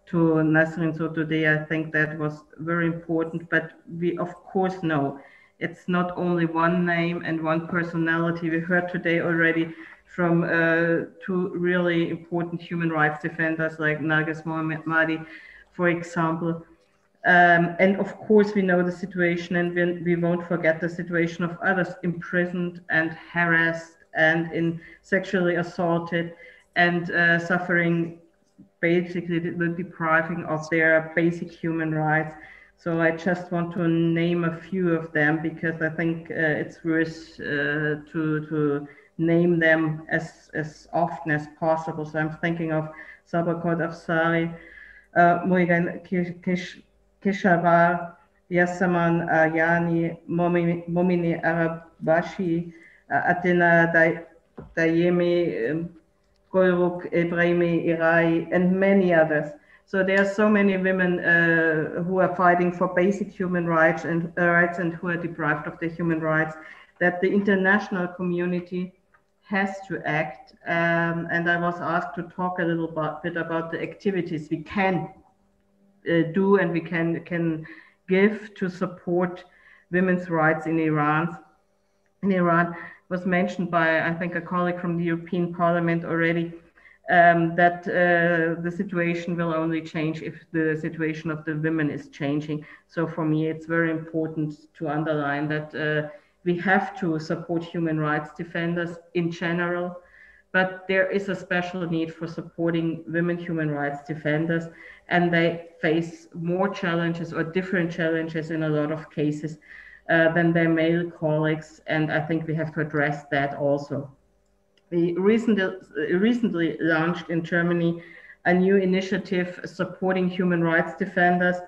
to Nasrin Sotoudeh. I think that was very important, but we of course know it's not only one name and one personality. We heard today already from uh, two really important human rights defenders like Narges Mohammadi, for example. Um, and of course, we know the situation, and we, we won't forget the situation of others imprisoned and harassed and in sexually assaulted and uh, suffering basically the depriving of their basic human rights. So I just want to name a few of them, because I think uh, it's worth uh, to, to name them as, as often as possible. So I'm thinking of Sabah Kordafshari, uh, Muigan Kish, Keshavar, Yasaman Ayani, Momini Arabashi, Atena Dayemi, Golruk Ebrahimi Irai, and many others. So there are so many women uh, who are fighting for basic human rights and uh, rights and who are deprived of their human rights, that the international community has to act. Um, and I was asked to talk a little bit about the activities we can Uh, do and we can can give to support women's rights in Iran. In Iran, it was mentioned by I think a colleague from the European Parliament already um, that uh, the situation will only change if the situation of the women is changing. So for me, it's very important to underline that uh, we have to support human rights defenders in general, but there is a special need for supporting women human rights defenders, and they face more challenges or different challenges in a lot of cases uh, than their male colleagues, and I think we have to address that also. We recently, recently launched in Germany a new initiative supporting human rights defenders.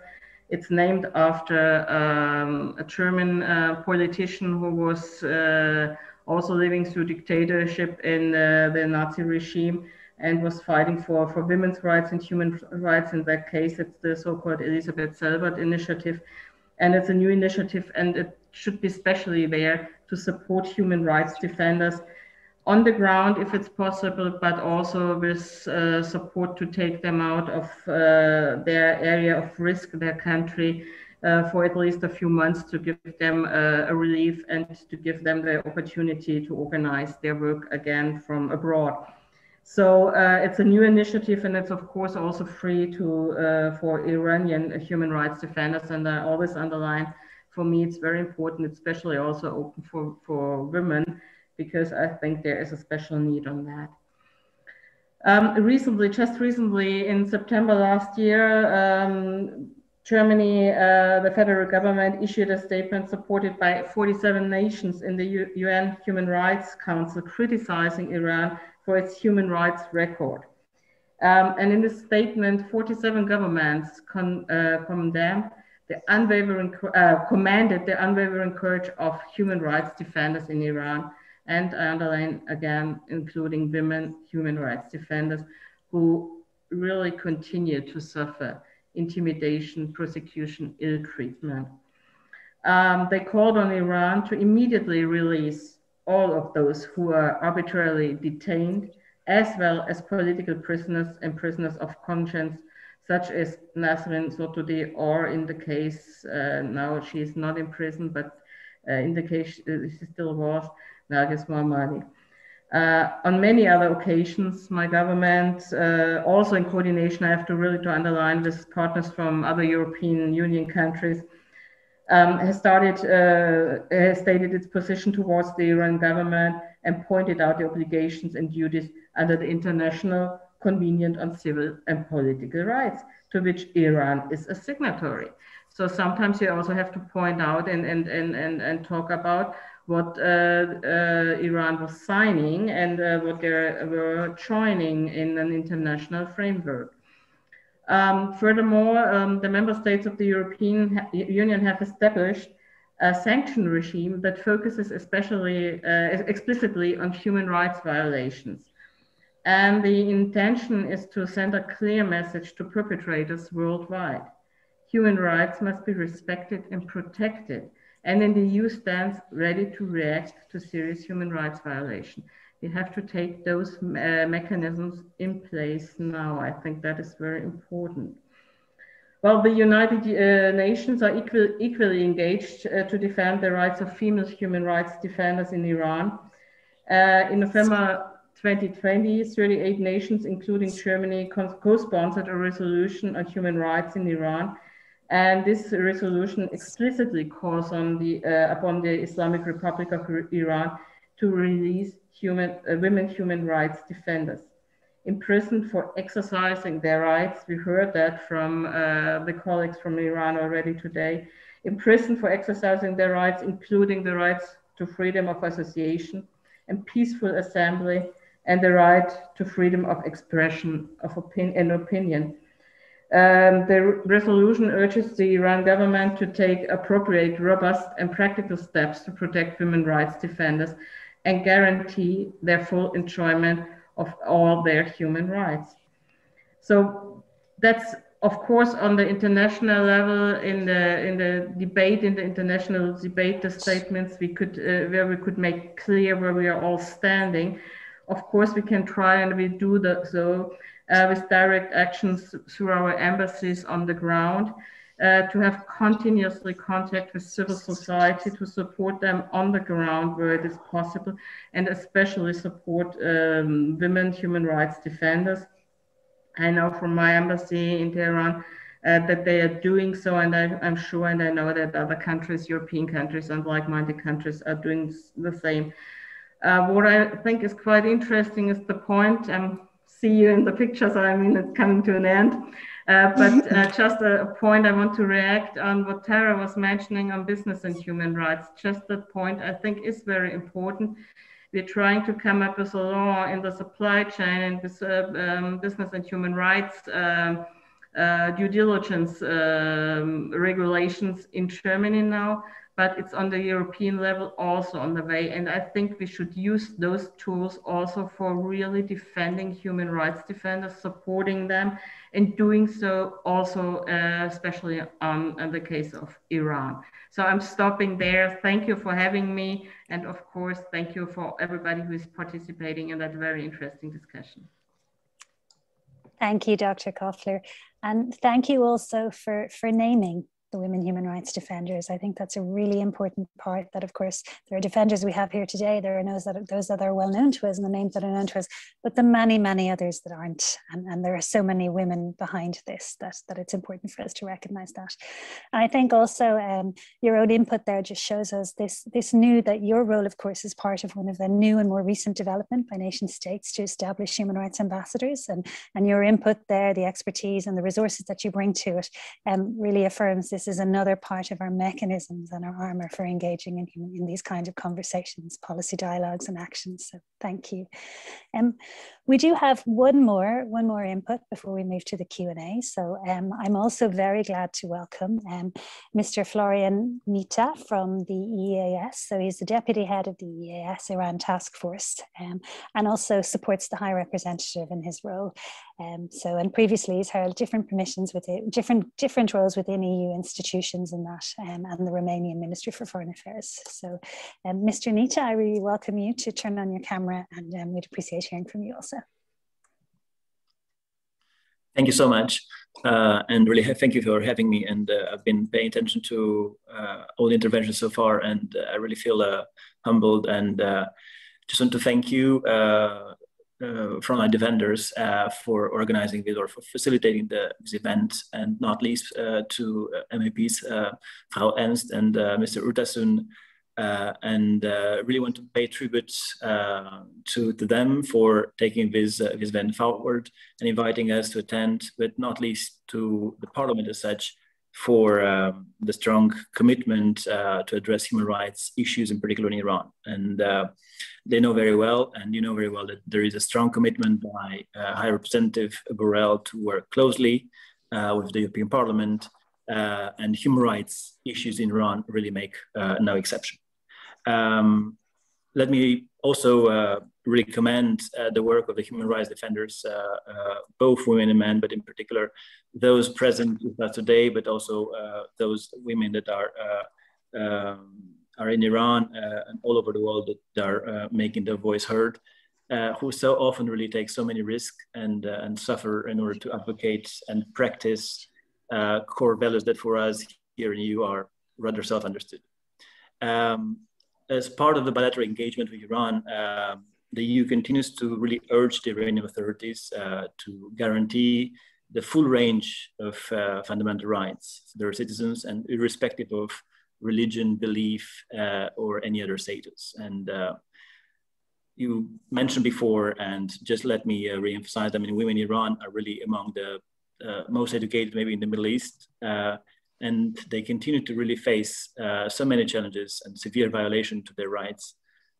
It's named after um, a German uh, politician who was uh, also living through dictatorship in uh, the Nazi regime, and was fighting for, for women's rights and human rights. In that case, it's the so-called Elisabeth Selbert initiative. And it's a new initiative, and it should be especially there to support human rights defenders on the ground, if it's possible, but also with uh, support to take them out of uh, their area of risk, their country, uh, for at least a few months, to give them uh, a relief and to give them the opportunity to organize their work again from abroad. So uh, it's a new initiative, and it's of course also free to uh, for Iranian human rights defenders. And I always underline, for me, it's very important, especially also open for, for women, because I think there is a special need on that. Um, recently, just recently, in September last year, um, Germany, uh, the federal government, issued a statement supported by forty-seven nations in the U UN Human Rights Council, criticizing Iran for its human rights record. Um, and in this statement, forty-seven governments con, uh, condemned the unwavering, uh, commanded the unwavering courage of human rights defenders in Iran. And I underline again, including women human rights defenders, who really continue to suffer intimidation, persecution, ill treatment. Um, they called on Iran to immediately release all of those who are arbitrarily detained, as well as political prisoners and prisoners of conscience, such as Nasrin Sotoudeh, or in the case, uh, now she is not in prison, but uh, in the case uh, she still was, Narges Mohammadi. Uh, on many other occasions, my government, uh, also in coordination, I have to really to underline with partners from other European Union countries, Um, has started, uh, has stated its position towards the Iran government and pointed out the obligations and duties under the International Covenant on Civil and Political Rights, to which Iran is a signatory. So sometimes you also have to point out and, and, and, and, and talk about what uh, uh, Iran was signing and uh, what they were joining in an international framework. Um, furthermore, um, the member states of the European Union have established a sanction regime that focuses especially uh, explicitly on human rights violations. And the intention is to send a clear message to perpetrators worldwide. Human rights must be respected and protected. And then the E U stands ready to react to serious human rights violation. We have to take those uh, mechanisms in place now. I think that is very important. Well, the United uh, Nations are equal, equally engaged uh, to defend the rights of female human rights defenders in Iran. Uh, in November twenty twenty, thirty-eight nations, including Germany, co-sponsored a resolution on human rights in Iran. And this resolution explicitly calls on the, uh, upon the Islamic Republic of Iran to release human, uh, women human rights defenders imprisoned for exercising their rights. We heard that from uh, the colleagues from Iran already today. Imprisoned for exercising their rights, including the rights to freedom of association and peaceful assembly, and the right to freedom of expression of opin- and opinion. Um, the resolution urges the Iran government to take appropriate, robust and practical steps to protect women rights defenders and guarantee their full enjoyment of all their human rights. So that's, of course, on the international level, in the, in the debate, in the international debate, the statements we could, uh, where we could make clear where we are all standing. Of course, we can try, and we do that so uh, with direct actions through our embassies on the ground, uh, to have continuously contact with civil society, to support them on the ground where it is possible, and especially support um, women human rights defenders. I know from my embassy in Tehran uh, that they are doing so, and I, I'm sure, and I know that other countries, European countries and like-minded countries, are doing the same. Uh, what I think is quite interesting is the point, and um, see you in the pictures, I mean, it's coming to an end, uh, but uh, just a, a point I want to react on what Tara was mentioning on business and human rights. Just that point I think is very important. We're trying to come up with a law in the supply chain and this uh, um, business and human rights um, uh, due diligence um, regulations in Germany now. But it's on the European level also on the way. And I think we should use those tools also for really defending human rights defenders, supporting them, and doing so also, uh, especially on, on the case of Iran. So I'm stopping there. Thank you for having me. And of course, thank you for everybody who is participating in that very interesting discussion. Thank you, Doctor Kofler. And thank you also for, for naming the women human rights defenders. I think that's a really important part, that of course there are defenders we have here today, there are those that are, those that are well known to us and the names that are known to us, but the many, many others that aren't. And, and there are so many women behind this that, that it's important for us to recognize that. And I think also um, your own input there just shows us this, this new, that your role of course is part of one of the new and more recent development by nation states to establish human rights ambassadors, and, and your input there, the expertise and the resources that you bring to it um, really affirms this. This is another part of our mechanisms and our armor for engaging in, in these kinds of conversations, policy dialogues and actions. So thank you. Um, we do have one more, one more input before we move to the Q and A. So um, I'm also very glad to welcome um, Mister Florian Nita from the E E A S. So he's the deputy head of the E E A S Iran Task Force um, and also supports the High Representative in his role. Um, so, and previously he's held different permissions with different, different roles within E U institutions and that, um, and the Romanian Ministry for Foreign Affairs. So, um, Mister Nita, I really welcome you to turn on your camera, and um, we'd appreciate hearing from you also. Thank you so much. Uh, and really thank you for having me. And uh, I've been paying attention to uh, all the interventions so far, and uh, I really feel uh, humbled, and uh, just want to thank you, uh, Uh, Frontline Defenders, uh, for organizing this or for facilitating the, this event, and not least uh, to uh, M E Ps uh, Frau Ernst and uh, Mister Urtasun, uh, and uh, really want to pay tribute uh, to, to them for taking this, uh, this event forward and inviting us to attend, but not least to the Parliament as such for um, the strong commitment uh, to address human rights issues, in particular in Iran. And uh, they know very well, and you know very well, that there is a strong commitment by uh, High Representative Borrell to work closely uh, with the European Parliament, uh, and human rights issues in Iran really make uh, no exception. Um, let me also uh, really commend uh, the work of the human rights defenders, uh, uh, both women and men, but in particular those present with us today, but also uh, those women that are uh, um, are in Iran uh, and all over the world, that are uh, making their voice heard, uh, who so often really take so many risks and uh, and suffer in order to advocate and practice uh, core values that for us here in the E U are rather self-understood. Um, as part of the bilateral engagement with Iran, uh, the E U continues to really urge the Iranian authorities uh, to guarantee the full range of uh, fundamental rights for their citizens, and irrespective of religion, belief, uh, or any other status. And uh, you mentioned before, and just let me uh, reemphasize, I mean, women in Iran are really among the uh, most educated, maybe in the Middle East, uh, and they continue to really face uh, so many challenges and severe violation to their rights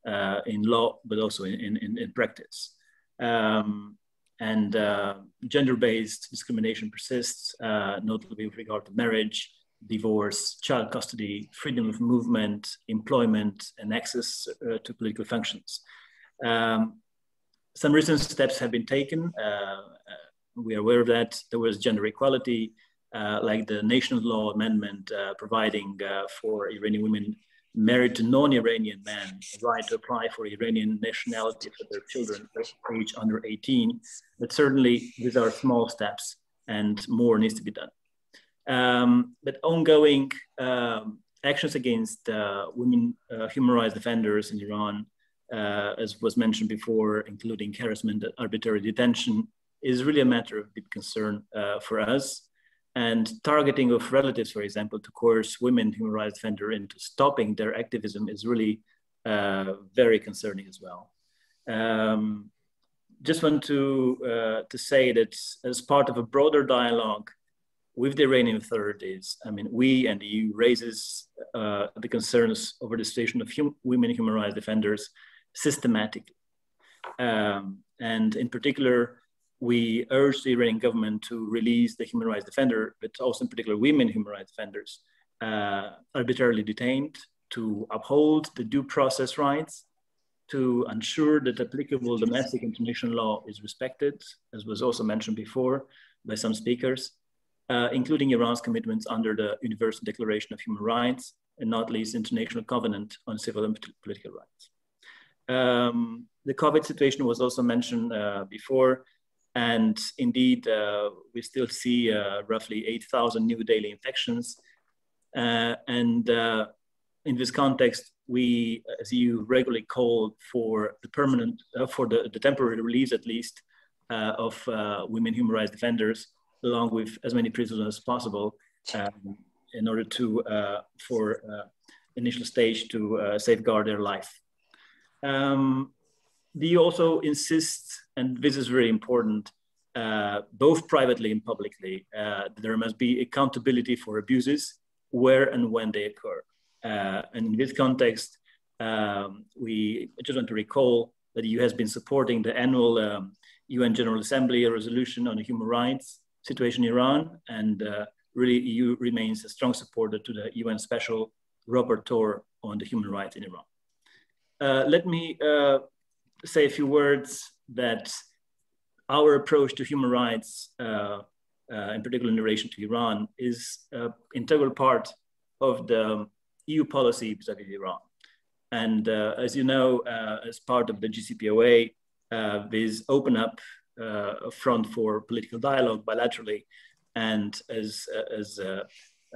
uh, in law, but also in, in, in practice. Um, and uh, gender-based discrimination persists, uh, notably with regard to marriage, divorce, child custody, freedom of movement, employment, and access uh, to political functions. Um, some recent steps have been taken. Uh, we are aware of that. There was gender equality, Uh, like the national law amendment uh, providing uh, for Iranian women married to non-Iranian men the right to apply for Iranian nationality for their children aged under eighteen. But certainly these are small steps, and more needs to be done. Um, but ongoing um, actions against uh, women uh, human rights defenders in Iran, uh, as was mentioned before, including harassment, arbitrary detention, is really a matter of deep concern uh, for us. And targeting of relatives, for example, to coerce women human rights defenders into stopping their activism is really uh, very concerning as well. Um, just want to, uh, to say that as part of a broader dialogue with the Iranian authorities, I mean, we and the E U raises uh, the concerns over the situation of hum women human rights defenders systematically. Um, and in particular, we urge the Iranian government to release the human rights defender, but also in particular women human rights defenders uh, arbitrarily detained, to uphold the due process rights, to ensure that applicable domestic and international law is respected, as was also mentioned before by some speakers, uh, including Iran's commitments under the Universal Declaration of Human Rights, and not least International Covenant on Civil and Political Rights. Um, the COVID situation was also mentioned uh, before. And indeed, uh, we still see uh, roughly eight thousand new daily infections. Uh, and uh, in this context, we, as E U, regularly called for the permanent, uh, for the, the temporary release, at least, uh, of uh, women human rights defenders, along with as many prisoners as possible, um, in order to, uh, for uh, initial stage, to uh, safeguard their life. Um, The E U also insists, and this is very important, uh, both privately and publicly, uh, there must be accountability for abuses where and when they occur. Uh, and in this context, um, we just want to recall that the E U has been supporting the annual um, U N General Assembly resolution on the human rights situation in Iran, and uh, really E U remains a strong supporter to the U N Special Rapporteur on the human rights in Iran. Uh, let me uh, say a few words that our approach to human rights, uh, uh, in particular in relation to Iran, is an integral part of the E U policy vis-à-vis Iran. And uh, as you know, uh, as part of the J C P O A, uh, this open up uh, a front for political dialogue bilaterally, and as, uh, as, uh,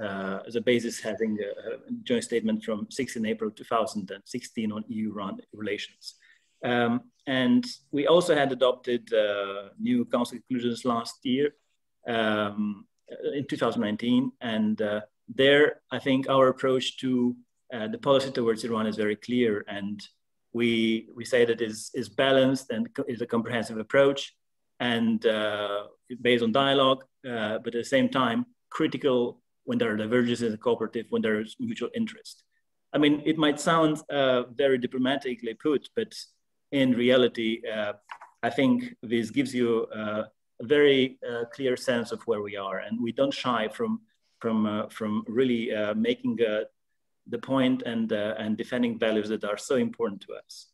uh, as a basis having a, a joint statement from sixteenth April two thousand sixteen on E U-Iran relations. Um, and we also had adopted uh, new Council conclusions last year, um, in two thousand nineteen. And uh, there, I think our approach to uh, the policy towards Iran is very clear. And we, we say that it is, is balanced and is a comprehensive approach, and uh, based on dialogue, uh, but at the same time, critical when there are divergences in cooperative, when there is mutual interest. I mean, it might sound uh, very diplomatically put, but in reality, uh, I think this gives you uh, a very uh, clear sense of where we are, and we don't shy from from uh, from really uh, making uh, the point and uh, and defending values that are so important to us.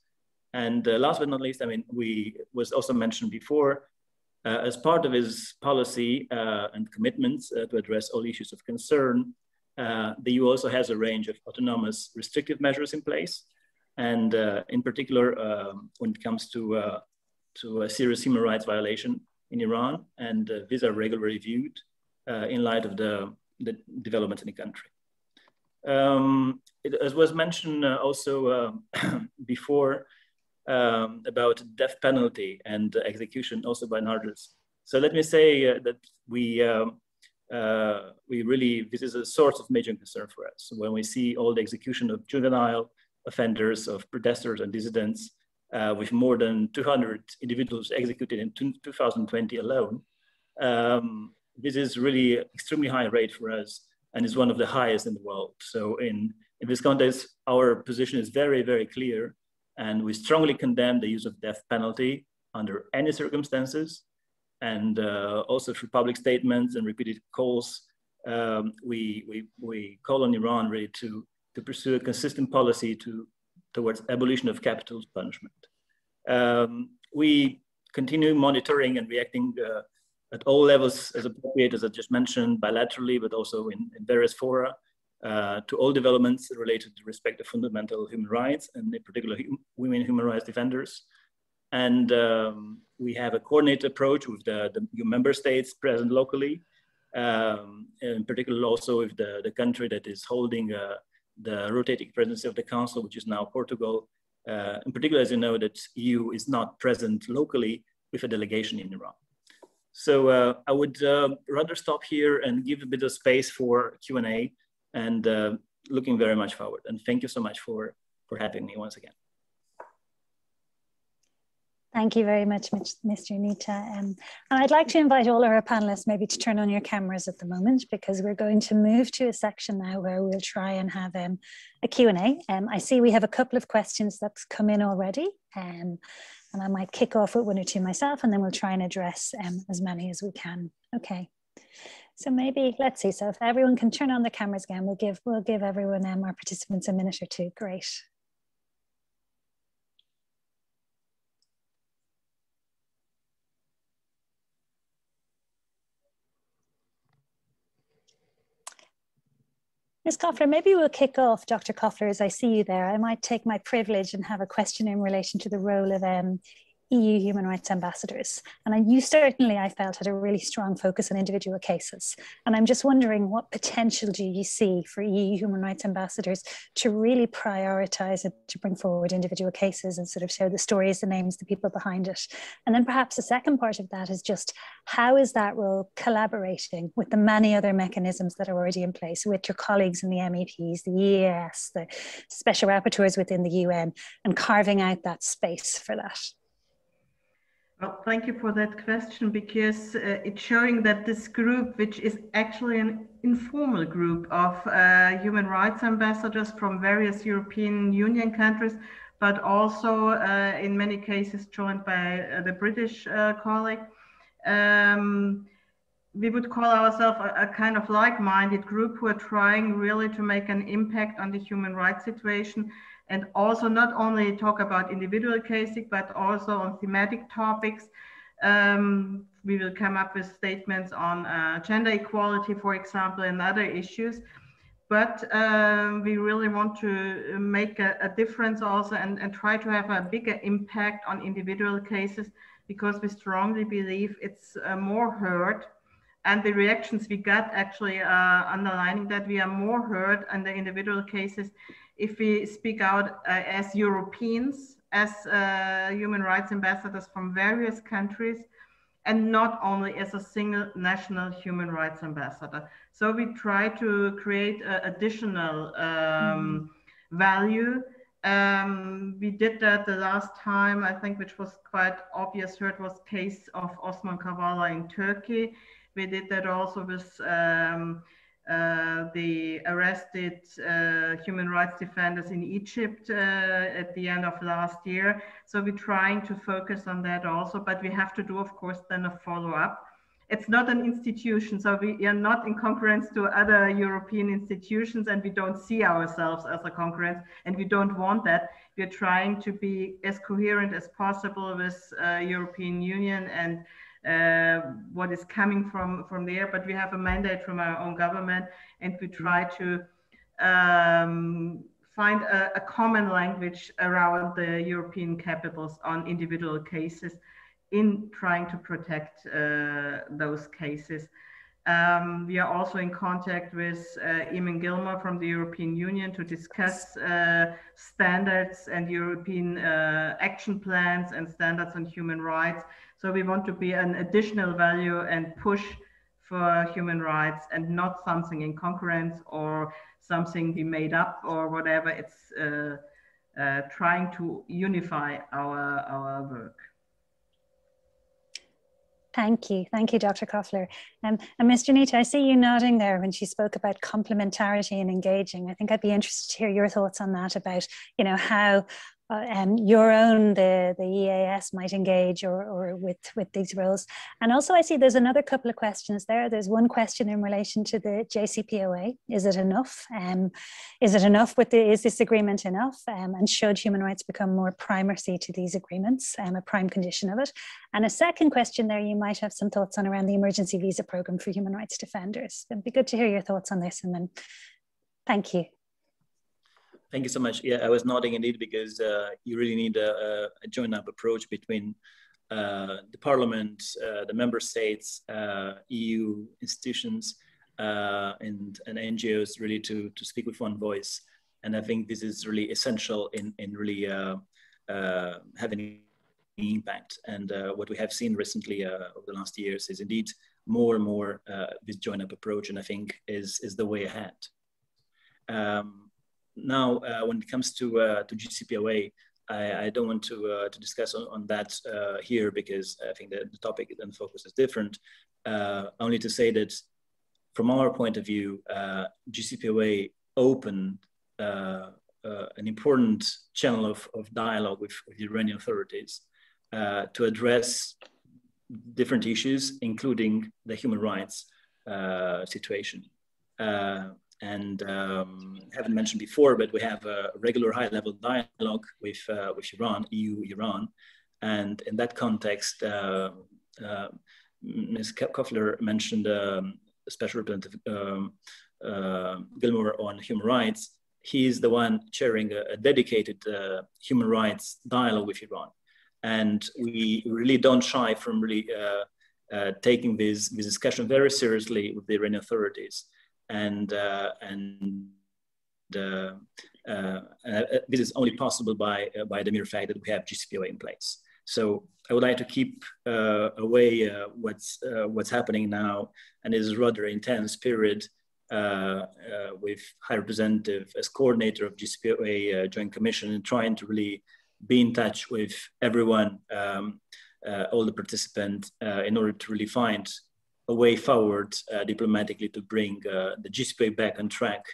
And uh, last but not least, I mean, we was also mentioned before. Uh, as part of his policy uh, and commitments uh, to address all issues of concern, uh, the E U also has a range of autonomous restrictive measures in place. And uh, in particular, uh, when it comes to, uh, to a serious human rights violation in Iran, and uh, these are regularly reviewed uh, in light of the, the developments in the country. Um, it, as was mentioned uh, also uh, before, Um, about death penalty and uh, execution also by Narges. So let me say uh, that we, um, uh, we really, this is a source of major concern for us. When we see all the execution of juvenile offenders, of protesters and dissidents, uh, with more than two hundred individuals executed in two thousand twenty alone, um, this is really an extremely high rate for us and is one of the highest in the world. So in, in this context, our position is very, very clear. And we strongly condemn the use of death penalty under any circumstances. And uh, also through public statements and repeated calls, um, we, we, we call on Iran really to, to pursue a consistent policy to, towards abolition of capital punishment. Um, we continue monitoring and reacting uh, at all levels as appropriate, as I just mentioned, bilaterally, but also in, in various fora. Uh, to all developments related to respect of fundamental human rights, and in particular hum women human rights defenders. And um, we have a coordinated approach with the, the member states present locally, um, in particular also with the, the country that is holding uh, the rotating presidency of the council, which is now Portugal. Uh, in particular, as you know, that E U is not present locally with a delegation in Iran. So uh, I would uh, rather stop here and give a bit of space for Q and A. And uh, looking very much forward. And thank you so much for, for having me once again. Thank you very much, Mister Nita. Um, and I'd like to invite all our panelists maybe to turn on your cameras at the moment, because we're going to move to a section now where we'll try and have um, a Q and A. Um, I see we have a couple of questions that's come in already. Um, and I might kick off with one or two myself, and then we'll try and address um, as many as we can. Okay. So maybe, let's see, so if everyone can turn on the cameras again, we'll give, we'll give everyone, um, our participants a minute or two, great. Miz Kofler, maybe we'll kick off, Doctor Kofler, as I see you there. I might take my privilege and have a question in relation to the role of um, E U human rights ambassadors. And you certainly, I felt, had a really strong focus on individual cases. And I'm just wondering, what potential do you see for E U human rights ambassadors to really prioritise and to bring forward individual cases and sort of share the stories, the names, the people behind it? And then perhaps the second part of that is just, how is that role collaborating with the many other mechanisms that are already in place, with your colleagues in the M E Ps, the E E A S, the special rapporteurs within the U N, and carving out that space for that? Well, thank you for that question, because uh, it's showing that this group, which is actually an informal group of uh, human rights ambassadors from various European Union countries, but also uh, in many cases joined by uh, the British uh, colleague, um, we would call ourselves a, a kind of like-minded group who are trying really to make an impact on the human rights situation. And also not only talk about individual cases, but also on thematic topics. Um, we will come up with statements on uh, gender equality, for example, and other issues. But um, we really want to make a, a difference also, and, and try to have a bigger impact on individual cases, because we strongly believe it's uh, more heard. And the reactions we got actually uh, underlining that we are more heard on the individual cases if we speak out uh, as Europeans, as uh, human rights ambassadors from various countries, and not only as a single national human rights ambassador. So we try to create uh, additional um, mm. value. Um, we did that the last time, I think, which was quite obvious, heard was case of Osman Kavala in Turkey. We did that also with um, uh, the arrested uh, human rights defenders in Egypt uh, at the end of last year. So we're trying to focus on that also, but we have to do, of course, then a follow-up. It's not an institution, so we are not in concurrence to other European institutions, and we don't see ourselves as a concurrence, and we don't want that. We are trying to be as coherent as possible with uh, European Union and uh, what is coming from, from there, but we have a mandate from our own government, and we try to um, find a, a common language around the European capitals on individual cases, in trying to protect uh, those cases. Um, we are also in contact with uh, Eamon Gilmore from the European Union to discuss uh, standards and European uh, action plans and standards on human rights. So we want to be an additional value and push for human rights and not something in concurrence or something we made up or whatever. It's uh, uh, trying to unify our, our work. Thank you. Thank you, Doctor Kofler. Um, and Mister Nita, I see you nodding there when she spoke about complementarity and engaging. I think I'd be interested to hear your thoughts on that, about, you know, how uh, um, your own, the, the E A S might engage or, or with, with these roles. And also I see there's another couple of questions there. There's one question in relation to the J C P O A. Is it enough? Um, is it enough with the, is this agreement enough? Um, and should human rights become more primacy to these agreements, um, a prime condition of it? And a second question there, you might have some thoughts on around the emergency visa program for human rights defenders. It'd be good to hear your thoughts on this, and then thank you. Thank you so much. Yeah, I was nodding indeed, because uh, you really need a, a joined up approach between uh, the parliament, uh, the member states, uh, E U institutions, uh, and, and N G Os really to, to speak with one voice. And I think this is really essential in, in really uh, uh, having impact. And uh, what we have seen recently uh, over the last years is indeed more and more uh, this join-up approach, and I think is is the way ahead. Um, now, uh, when it comes to uh, to J C P O A, I, I don't want to uh, to discuss on, on that uh, here, because I think that the topic and focus is different. Uh, only to say that from our point of view, uh, J C P O A opened uh, uh, an important channel of, of dialogue with, with the Iranian authorities. Uh, to address different issues, including the human rights uh, situation. Uh, and um, haven't mentioned before, but we have a regular high-level dialogue with, uh, with Iran, E U, Iran. And in that context, uh, uh, Miz Kofler mentioned um, Special Representative um, uh, Gilmore on human rights. He is the one chairing a, a dedicated uh, human rights dialogue with Iran. And we really don't shy from really uh, uh, taking this, this discussion very seriously with the Iranian authorities. And, uh, and uh, uh, uh, this is only possible by, uh, by the mere fact that we have J C P O A in place. So I would like to keep uh, away uh, what's, uh, what's happening now, and is rather intense period uh, uh, with High Representative as coordinator of J C P O A uh, Joint Commission, and trying to really be in touch with everyone, um, uh, all the participants, uh, in order to really find a way forward uh, diplomatically to bring uh, the J C P O A back on track,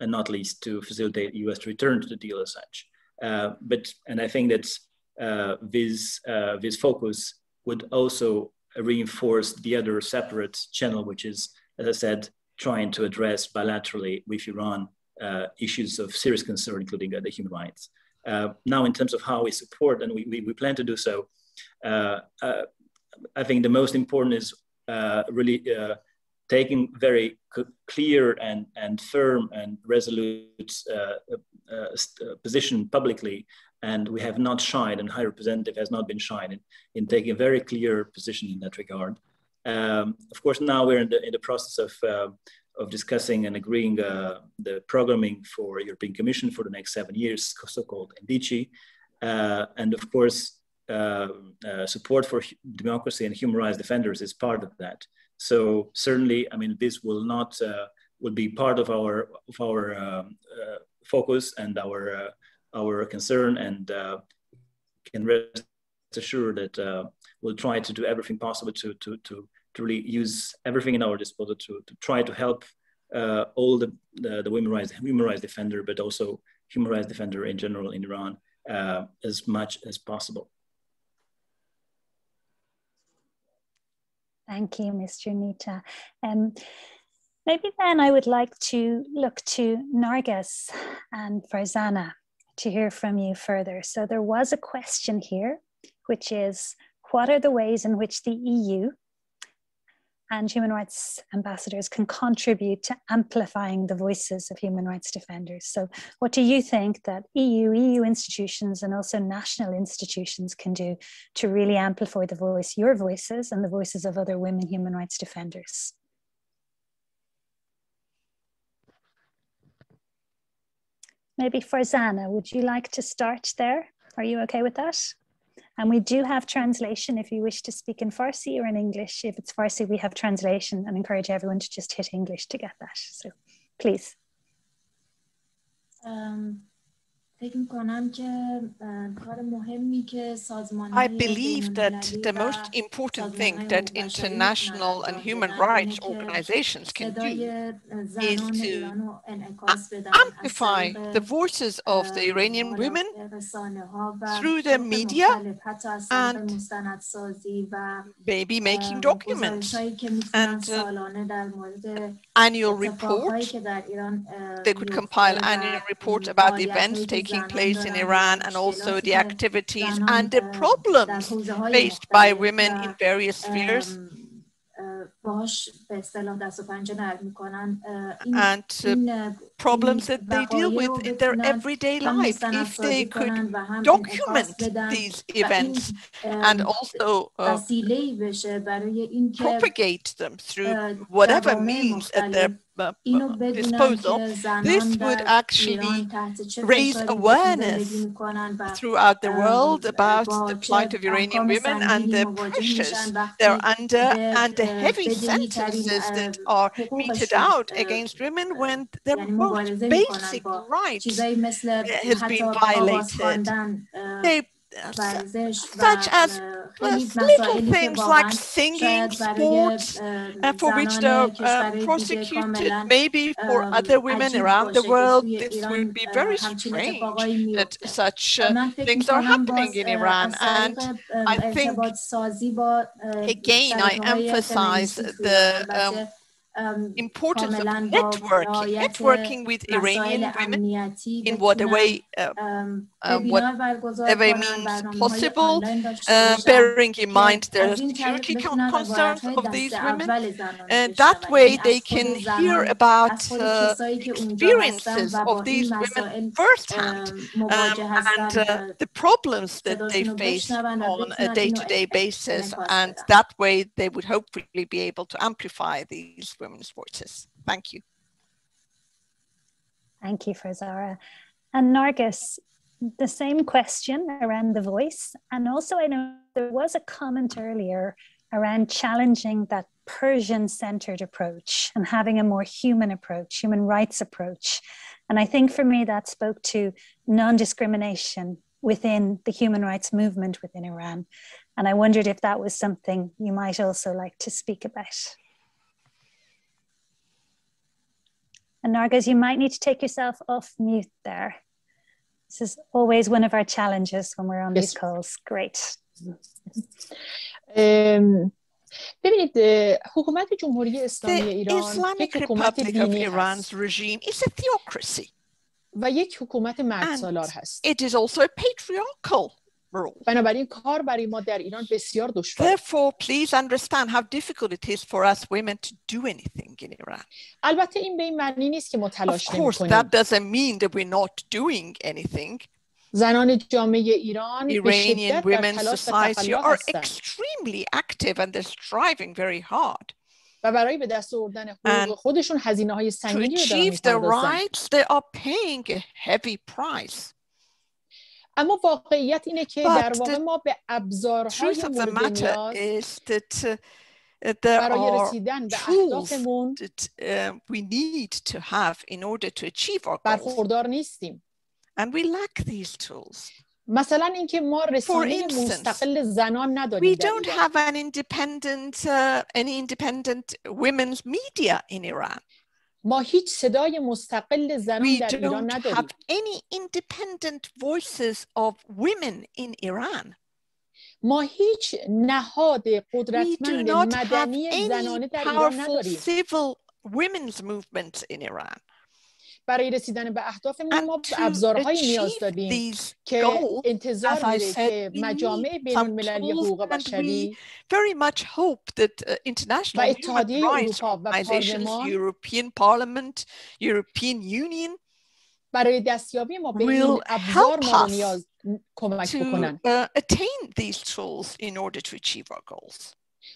and not least to facilitate U S return to the deal as such. Uh, but, and I think that uh, this, uh, this focus would also reinforce the other separate channel, which is, as I said, trying to address bilaterally with Iran uh, issues of serious concern, including uh, the human rights. Uh, now, in terms of how we support, and we, we, we plan to do so, uh, uh, I think the most important is uh, really uh, taking very clear and, and firm and resolute uh, uh, position publicly. And we have not shied, and High Representative has not been shied in, in taking a very clear position in that regard. Um, of course, now we're in the, in the process of uh, of discussing and agreeing uh, the programming for European Commission for the next seven years, so-called N D C. Uh, and of course, uh, uh, support for democracy and human rights defenders is part of that. So certainly, I mean, this will not uh, will be part of our of our um, uh, focus and our uh, our concern, and uh, can rest assured that uh, we'll try to do everything possible to to to. to really use everything in our disposal to, to try to help uh, all the, the, the women rights, human rights defender, but also human rights defender in general in Iran uh, as much as possible. Thank you, Mister Nita. Um, maybe then I would like to look to Narges and Farzaneh to hear from you further. So there was a question here, which is, what are the ways in which the E U and human rights ambassadors can contribute to amplifying the voices of human rights defenders? So what do you think that E U, E U institutions and also national institutions can do to really amplify the voice, your voices and the voices of other women human rights defenders? Maybe Farzaneh, would you like to start there? Are you okay with that? And we do have translation if you wish to speak in Farsi or in English. If it's Farsi, we have translation and encourage everyone to just hit English to get that. So please. I believe that the most important thing that international and human rights organizations can do is to amplify the voices of the Iranian women through the media and maybe making documents and uh, annual reports. They could compile annual reports about the events taking taking place in Iran and also the activities and the problems faced by women in various spheres, and uh, problems that they deal with in their everyday life. If they could document these events and also uh, propagate them through whatever means at their Uh, disposal, this would actually raise awareness throughout the world about the plight of Iranian women and the pressures they're under and the heavy sentences that are meted out against women when their most basic rights has been violated. They such as little things like singing, sports, uh, for which they're uh, prosecuted, maybe for other women around the world. This would be very strange that such uh, things are happening in Iran. And I think, again, I emphasize the um, importance of networking, networking with Iranian women in whatever way, uh, uh, whatever means possible, uh, bearing in mind the security concerns of these women. And that way they can hear about uh, experiences of these women firsthand um, and uh, the problems that they face on a day-to-day basis. And that way they would hopefully be able to amplify these women's voices. Thank you. Thank you, Farzaneh. And Narges, the same question around the voice. And also I know there was a comment earlier around challenging that Persian-centered approach and having a more human approach, human rights approach. And I think for me that spoke to non-discrimination within the human rights movement within Iran. And I wondered if that was something you might also like to speak about. And Narges, you might need to take yourself off mute there. This is always one of our challenges when we're on yes. these calls. Great. Um, The Islamic Republic of Iran's regime is a theocracy. And it is also a patriarchal rule. Therefore, please understand how difficult it is for us women to do anything in Iran. Of course, that doesn't mean that we're not doing anything. Iranian women's society are extremely active and they're striving very hard. And to achieve their rights, they are paying a heavy price. But the truth of the matter is that uh, there are tools that uh, we need to have in order to achieve our goals. And we lack these tools. For instance, we don't have an independent, uh, any independent women's media in Iran. ما هیچ صدای مستقل زنان در ایران نداریم. We don't have any independent voices of women in Iran. ما هیچ نهاد قدرتمند مدنی زنانه در ایران نداریم. Civil women's movements in Iran. برای رسیدن به اهدافمون ما ابزارهای نیاز داریم که انتظار داره که مجامع بین‌المللی حقوق بشری very much hope that uh, international human rights organizations, European Parliament, European Union برای دستیابی ما به این ابزار ما نیاز کمک بکنن to attain these tools in order to achieve our goals.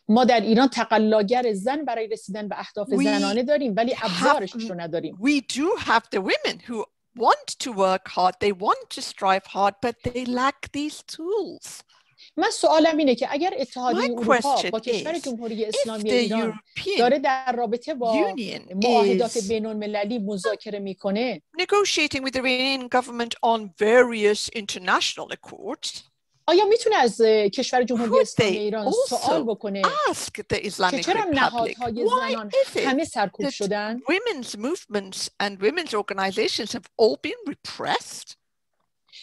ما در ایران تقلاگر زن برای رسیدن به اهداف زنانه داریم ولی ابزارش رو نداریم. We do have the women who want to work hard, they want to strive hard, but they lack these tools. من سوالم اینه که اگر اتحادیه اروپا با کشور جمهوری اسلامی ایران داره در رابطه با معاهدات بین‌المللی مذاکره میکنه negotiating with the Iranian government on various international accords آیا میتونه از کشور جمهوری اسلامی ایران سوال بکنه که چرا نهادهای زنان همه سرکوب شدن؟ Women's movements and women's organizations have all been repressed.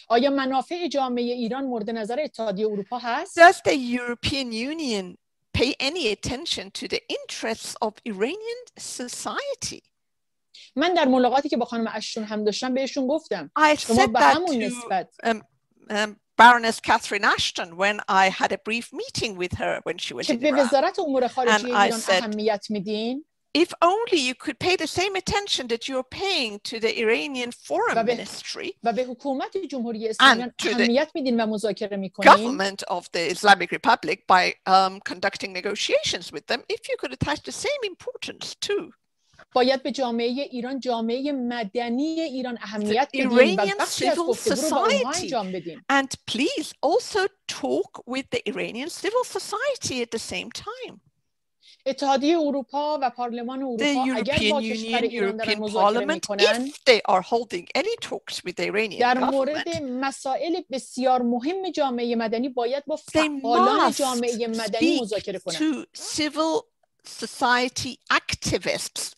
آیا منافع جامعه ایران مورد نظر اتحادیه اروپا هست؟ Does the European Union pay any attention to the interests of Iranian society? من در ملاقاتی که با خانم اشتون هم داشتم بهشون گفتم شما به همون نسبت Baroness Catherine Ashton, when I had a brief meeting with her when she was in Iran, and I said, if only you could pay the same attention that you're paying to the Iranian Foreign Ministry and to the government of the Islamic Republic by um, conducting negotiations with them, if you could attach the same importance to باید به جامعه ایران جامعه مدنی ایران اهمیت بدیم و بخشی از گفتگو رو به اونها انجام بدیم. And please also talk with the Iranian civil society at the same time. اتحادیه اروپا و پارلمان اروپا اگر با کشور ایران در مذاکره میکنن they are holding any talks with the Iranian در مورد مسائل بسیار مهم جامعه مدنی باید با فعالان جامعه مدنی مذاکره کنن. To civil society activists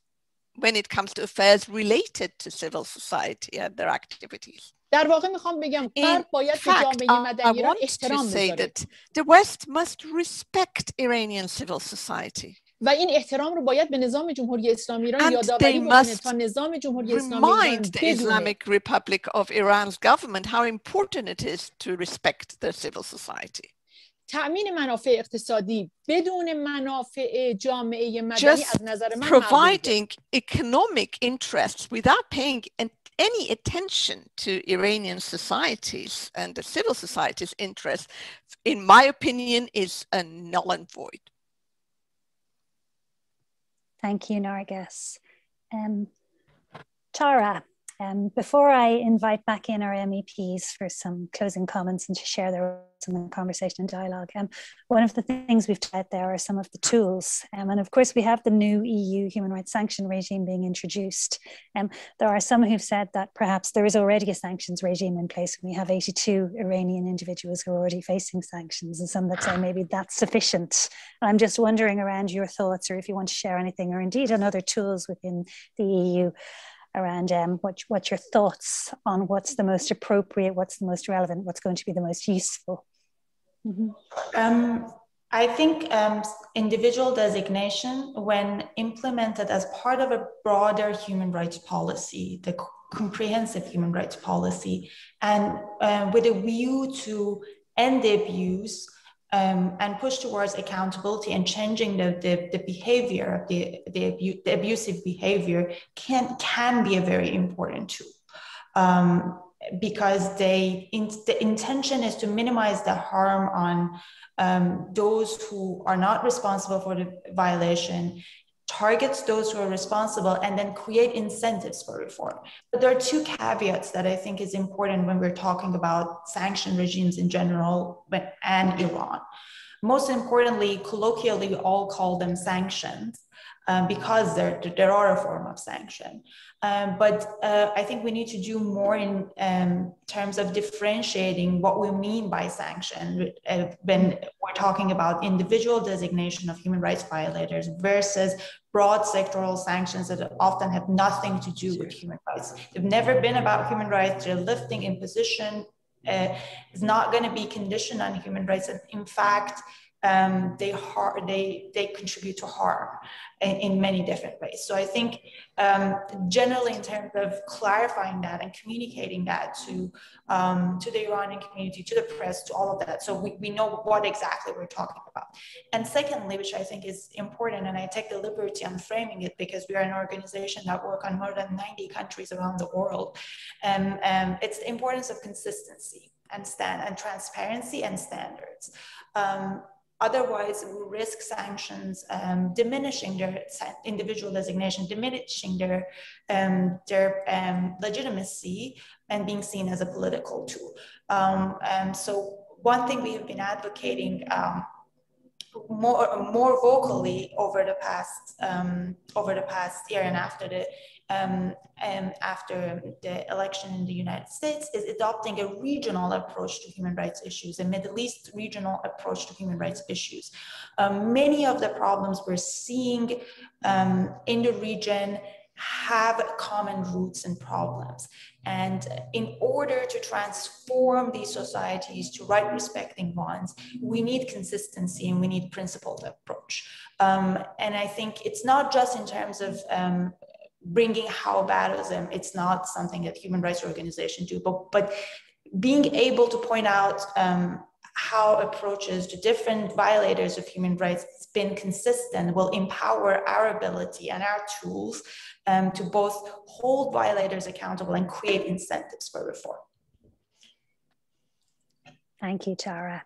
when it comes to affairs related to civil society and their activities. در واقع میخوام بگم غرب باید به جامعه مدنی ایران احترام بذاره. The West must respect Iranian civil society. و این احترام رو باید به نظام جمهوری اسلامی ایران یادآوری بکنه تا نظام جمهوری اسلامی ایران remind the Islamic Republic of Iran's government how important it is to respect the civil society. تأمین منافع اقتصادی بدون منافع جامعه مدنی از نظر من providing economic interests without paying any attention to Iranian societies and the civil society's interests, in my opinion, is a null and void. Thank you, Narges. Um, Tara. Um, before I invite back in our M E Ps for some closing comments and to share their roles in the conversation and dialogue, um, one of the things we've tried there are some of the tools. Um, and of course, we have the new E U human rights sanction regime being introduced. Um, there are some who've said that perhaps there is already a sanctions regime in place when we have eighty-two Iranian individuals who are already facing sanctions, and some that say maybe that's sufficient. And I'm just wondering around your thoughts, or if you want to share anything, or indeed on other tools within the E U. Around um, what, what's your thoughts on what's the most appropriate, what's the most relevant, what's going to be the most useful? Mm-hmm. um, I think um, individual designation, when implemented as part of a broader human rights policy, the comprehensive human rights policy, and uh, with a view to end the abuse um, and push towards accountability and changing the, the, the behavior, the, the, abu the abusive behavior can, can be a very important tool um, because they, in, the intention is to minimize the harm on um, those who are not responsible for the violation, targets those who are responsible, and then create incentives for reform. But there are two caveats that I think is important when we're talking about sanction regimes in general but, and Iran. Most importantly, colloquially, we all call them sanctions, um, because there, there are a form of sanction. Um, but uh, I think we need to do more in um, terms of differentiating what we mean by sanction uh, when we're talking about individual designation of human rights violators versus broad sectoral sanctions that often have nothing to do with human rights. They've never been about human rights. They're lifting imposition. Uh, is not going to be conditioned on human rights. And in fact, um, they, har they, they contribute to harm in, in many different ways. So I think um, generally in terms of clarifying that and communicating that to, um, to the Iranian community, to the press, to all of that, so we, we know what exactly we're talking about. And secondly, which I think is important, and I take the liberty on framing it because we are an organization that work on more than ninety countries around the world, um, um, it's the importance of consistency and, stand and transparency and standards. Um, Otherwise, we risk sanctions um, diminishing their individual designation, diminishing their, um, their um, legitimacy and being seen as a political tool. Um, and so one thing we have been advocating um, more, more vocally over the past, um, over the past year and after the Um, and after the election in the United States is adopting a regional approach to human rights issues, a Middle East regional approach to human rights issues. Um, many of the problems we're seeing um, in the region have common roots and problems. And in order to transform these societies to right-respecting ones, we need consistency and we need principled approach. Um, and I think it's not just in terms of um, bringing how badism, it's not something that human rights organizations do, but, but being able to point out um, how approaches to different violators of human rights has been consistent will empower our ability and our tools um, to both hold violators accountable and create incentives for reform. Thank you, Tara.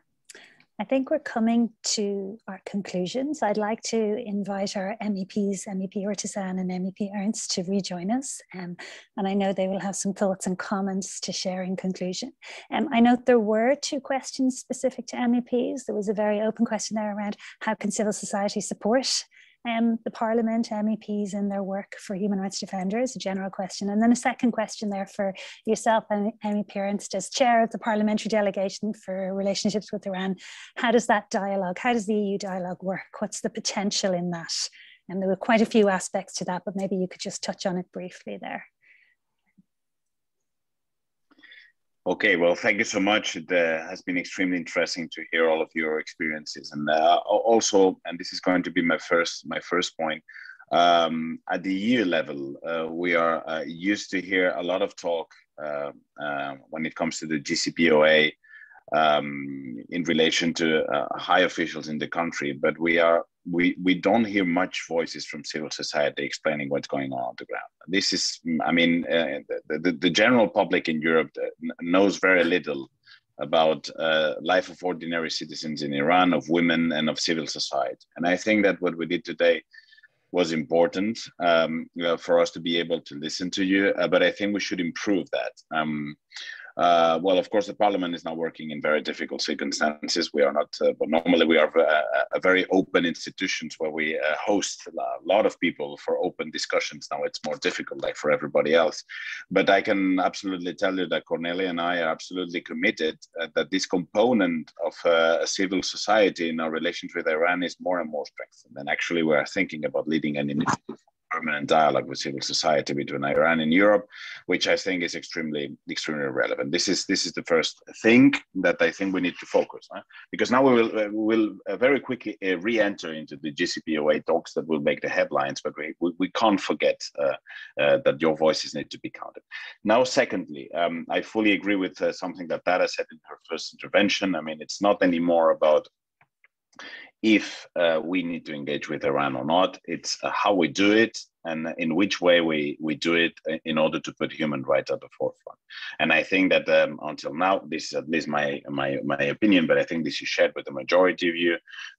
I think we're coming to our conclusions. I'd like to invite our M E Ps, M E P Urtasun and M E P Ernst, to rejoin us. Um, and I know they will have some thoughts and comments to share in conclusion. Um, I note there were two questions specific to M E Ps. There was a very open question there around how can civil society support Um, the Parliament, M E Ps and their work for human rights defenders, a general question. And then a second question there for yourself, M E P Ernst, as chair of the parliamentary delegation for relationships with Iran. How does that dialogue, how does the E U dialogue work? What's the potential in that? And there were quite a few aspects to that, but maybe you could just touch on it briefly there. Okay, well, thank you so much. It uh, has been extremely interesting to hear all of your experiences, and uh, also, and this is going to be my first my first point. Um, at the E U level, uh, we are uh, used to hear a lot of talk uh, uh, when it comes to the J C P O A um, in relation to uh, high officials in the country, but we are we we don't hear much voices from civil society explaining what's going on on the ground. This is, I mean, uh, the, the, the general public in Europe knows very little about uh, life of ordinary citizens in Iran, of women and of civil society. And I think that what we did today was important um, for us to be able to listen to you, uh, but I think we should improve that. Um, Uh, well, of course, the Parliament is now working in very difficult circumstances. We are not, uh, but normally we are a, a very open institutions where we uh, host a lot of people for open discussions. Now it's more difficult, like for everybody else. But I can absolutely tell you that Cornelia and I are absolutely committed uh, that this component of uh, a civil society in our relations with Iran is more and more strengthened. And actually, we are thinking about leading an initiative. Permanent dialogue with civil society between Iran and Europe, which I think is extremely, extremely relevant. This is this is the first thing that I think we need to focus on, because now we will uh, will uh, very quickly uh, re-enter into the J C P O A talks that will make the headlines, but we we, we can't forget uh, uh, that your voices need to be counted. Now, secondly, um, I fully agree with uh, something that Tara said in her first intervention. I mean, it's not anymore about if uh, we need to engage with Iran or not. It's uh, how we do it and in which way we, we do it in order to put human rights at the forefront. And I think that um, until now, this is at least my, my, my opinion, but I think this is shared with the majority of you.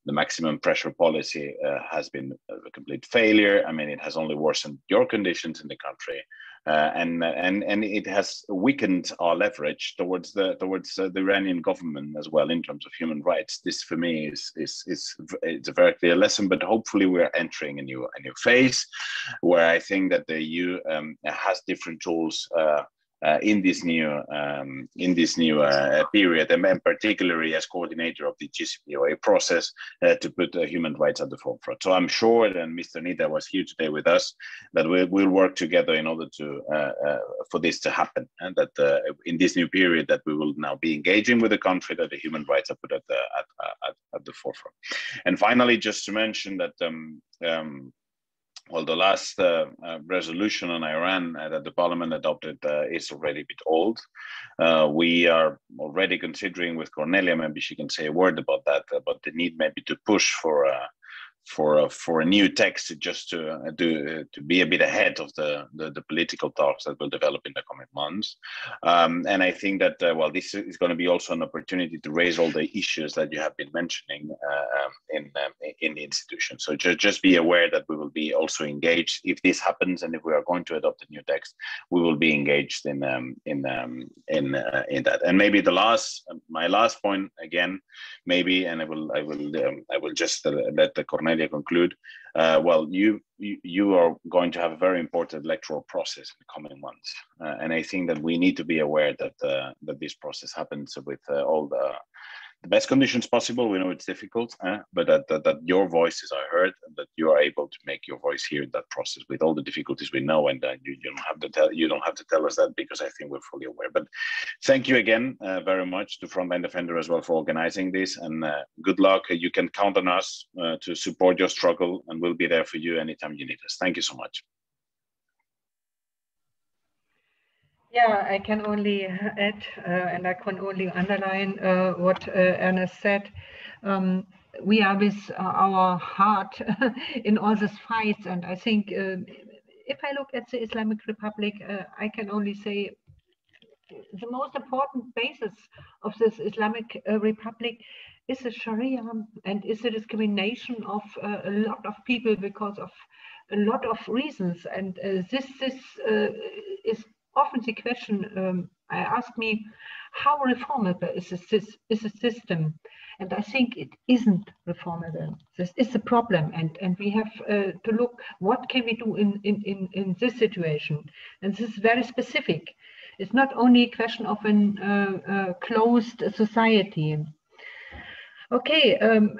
The maximum pressure policy uh, has been a complete failure. I mean, it has only worsened your conditions in the country. uh, and and and it has weakened our leverage towards the towards uh, the Iranian government as well in terms of human rights. This for me is is is it's a very clear lesson. But hopefully we are entering a new a new phase where I think that the E U um, has different tools uh, Uh, in this new um, in this new uh, period, and, and particularly as coordinator of the J C P O A process, uh, to put uh, human rights at the forefront. So I'm sure, and Mister Nita was here today with us, that we will work together in order to uh, uh, for this to happen, and that uh, in this new period that we will now be engaging with the country, that the human rights are put at the at at, at the forefront. And finally, just to mention that. Um, um, Well, the last uh, uh, resolution on Iran uh, that the parliament adopted uh, is already a bit old. Uh, we are already considering with Cornelia, maybe she can say a word about that, about the need maybe to push for uh, for uh, for a new text just to uh, do, uh, to be a bit ahead of the, the the political talks that will develop in the coming months. Um, and I think that uh, well, this is going to be also an opportunity to raise all the issues that you have been mentioning uh, in um, in the institution. So just just be aware that we will be also engaged if this happens, and if we are going to adopt a new text, we will be engaged in um, in um, in uh, in that. And maybe the last my last point again, maybe, and I will I will um, I will just uh, let the Cornelia conclude. Uh, well, you, you you are going to have a very important electoral process in the coming months, uh, and I think that we need to be aware that uh, that this process happens with uh, all the, the best conditions possible. We know it's difficult, uh, but that, that that your voices are heard, and that you are able to make your voice here in that process with all the difficulties we know, and uh, you, you don't have to tell you don't have to tell us that, because I think we're fully aware. But thank you again uh, very much to Frontline Defender as well for organizing this, and uh, good luck. You can count on us uh, to support your struggle, and we'll be there for you anytime you need us. Thank you so much. Yeah, I can only add, uh, and I can only underline uh, what uh, Ernest said. Um, we are with uh, our heart in all these fights, and I think uh, if I look at the Islamic Republic, uh, I can only say the most important basis of this Islamic uh, Republic is the Sharia, and is the discrimination of uh, a lot of people because of a lot of reasons, and uh, this this uh, is often the question um, I ask me, how reformable is this is a system? And I think it isn't reformable. This is the problem, and and we have uh, to look what can we do in, in in in this situation. And this is very specific. It's not only a question of an uh, uh, closed society. Okay. Um,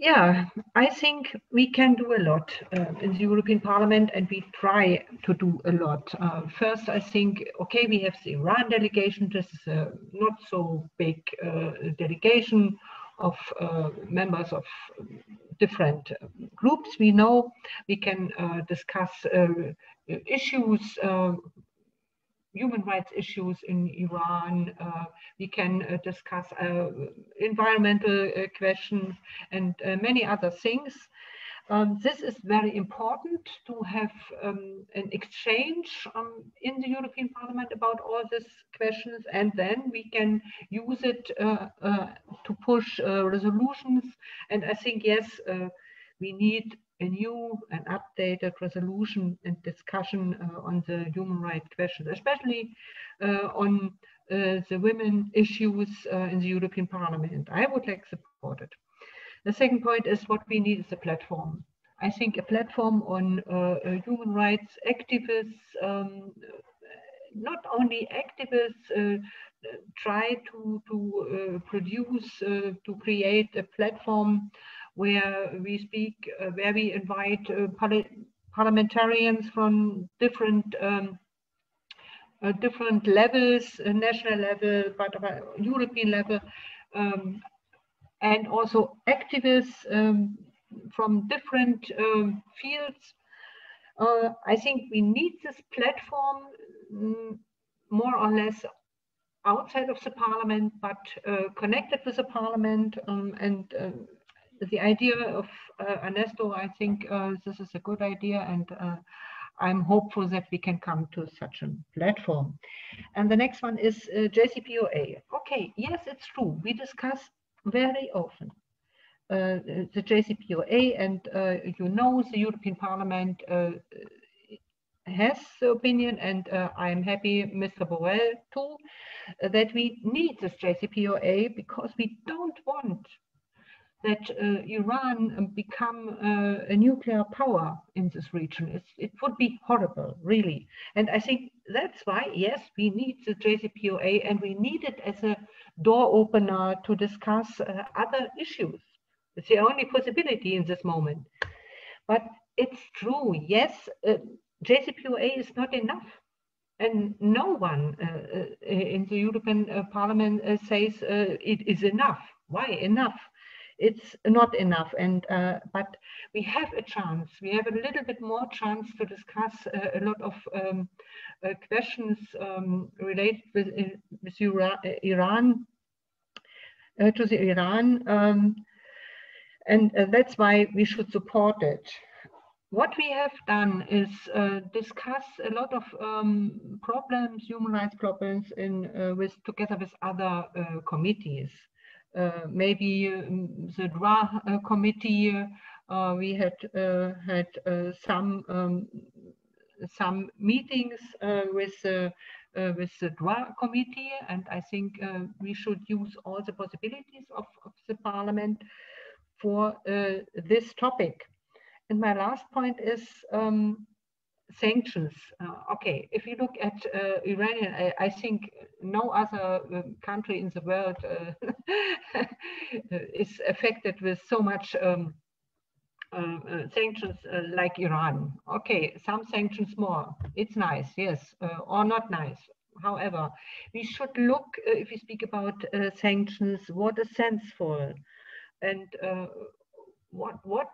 Yeah, I think we can do a lot uh, in the European Parliament, and we try to do a lot. Uh, first, I think, okay, we have the Iran delegation. This is a not so big uh, delegation of uh, members of different groups. We know we can uh, discuss uh, issues, uh, human rights issues in Iran, uh, we can uh, discuss uh, environmental uh, questions and uh, many other things. Um, this is very important to have um, an exchange um, in the European Parliament about all these questions, and then we can use it uh, uh, to push uh, resolutions. And I think, yes, uh, we need a new and updated resolution and discussion uh, on the human rights questions, especially uh, on uh, the women issues uh, in the European Parliament. I would like support it. The second point is what we need is a platform. I think a platform on uh, human rights activists, um, not only activists, uh, try to, to uh, produce, uh, to create a platform where we speak, uh, where we invite uh, par parliamentarians from different um, uh, different levels, uh, national level, but uh, European level, um, and also activists um, from different um, fields. Uh, I think we need this platform mm, more or less outside of the parliament, but uh, connected with the parliament, um, and. Uh, The idea of uh, Ernesto, I think uh, this is a good idea, and uh, I'm hopeful that we can come to such a platform. And the next one is uh, J C P O A. Okay, yes, it's true. We discuss very often uh, the J C P O A, and uh, you know the European Parliament uh, has the opinion, and uh, I'm happy Mister Borrell too, uh, that we need this J C P O A, because we don't want that uh, Iran become uh, a nuclear power in this region. It's, it would be horrible, really. And I think that's why, yes, we need the J C P O A, and we need it as a door opener to discuss uh, other issues. It's the only possibility in this moment. But it's true, yes, uh, J C P O A is not enough. And no one uh, in the European uh, Parliament uh, says uh, it is enough. Why enough? It's not enough, and uh, but we have a chance. We have a little bit more chance to discuss uh, a lot of um, uh, questions um, related with, uh, with Iran, uh, to the Iran, um, and uh, that's why we should support it. What we have done is uh, discuss a lot of um, problems, human rights problems, in uh, with together with other uh, committees. Uh, maybe um, the D R O I uh, committee. Uh, we had uh, had uh, some um, some meetings uh, with uh, uh, with the D R O I committee, and I think uh, we should use all the possibilities of, of the Parliament for uh, this topic. And my last point is um, sanctions. Uh, okay, if you look at uh, Iranian, I, I think no other country in the world uh, is affected with so much um, uh, sanctions uh, like Iran. Okay, some sanctions more. It's nice, yes, uh, or not nice. However, we should look, uh, if we speak about uh, sanctions, what is sensible, and uh, what what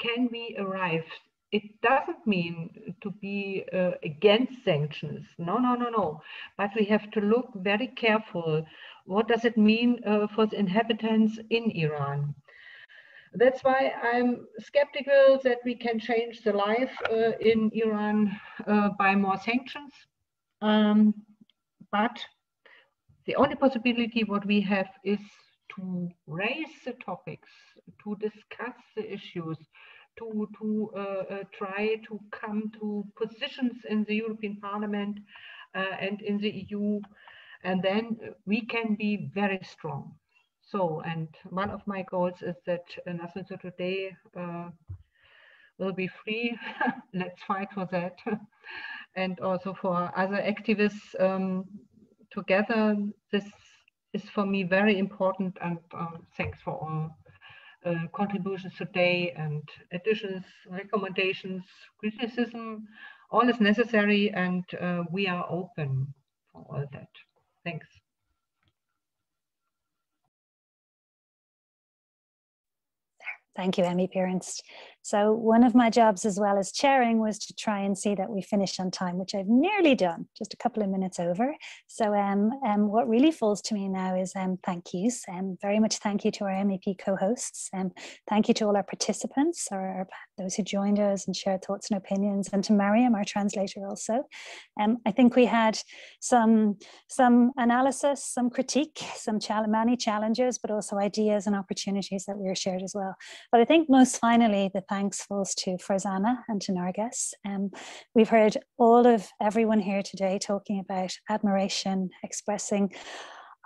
can we arrive? It doesn't mean to be uh, against sanctions. No, no, no, no. But we have to look very careful. What does it mean uh, for the inhabitants in Iran? That's why I'm skeptical that we can change the life uh, in Iran uh, by more sanctions. Um, but the only possibility what we have is to raise the topics, to discuss the issues, to, to uh, uh, try to come to positions in the European Parliament uh, and in the E U, and then we can be very strong. So, and one of my goals is that uh, Nasrin Sotoudeh uh, will be free. Let's fight for that. And also for other activists um, together. This is for me very important, and uh, thanks for all Uh, contributions today, and additions, recommendations, criticism, all is necessary, and uh, we are open for all that. Thanks. Thank you, M E P Ernst. So one of my jobs as well as chairing was to try and see that we finish on time, which I've nearly done, just a couple of minutes over. So um, um, what really falls to me now is um, thank yous. Um, very much thank you to our M E P co-hosts. Um, thank you to all our participants, or our, those who joined us and shared thoughts and opinions, and to Mariam, our translator, also. Um, I think we had some, some analysis, some critique, some chal many challenges, but also ideas and opportunities that we were shared as well. But I think most finally, the thanks falls to Farzaneh and to Narges. Um, we've heard all of everyone here today talking about admiration, expressing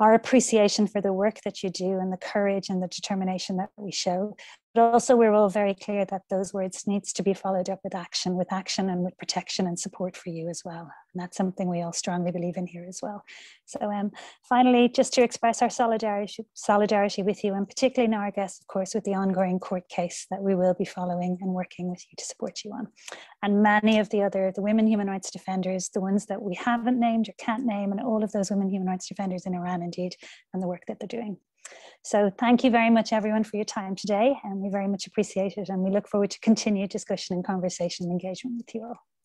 our appreciation for the work that you do and the courage and the determination that we show. But also we're all very clear that those words needs to be followed up with action, with action and with protection and support for you as well. And that's something we all strongly believe in here as well. So um, finally, just to express our solidarity, solidarity with you, and particularly Narges, of course, with the ongoing court case that we will be following and working with you to support you on. And many of the other, the women human rights defenders, the ones that we haven't named or can't name, and all of those women human rights defenders in Iran indeed, and the work that they're doing. So thank you very much, everyone, for your time today, and we very much appreciate it, and we look forward to continued discussion and conversation and engagement with you all.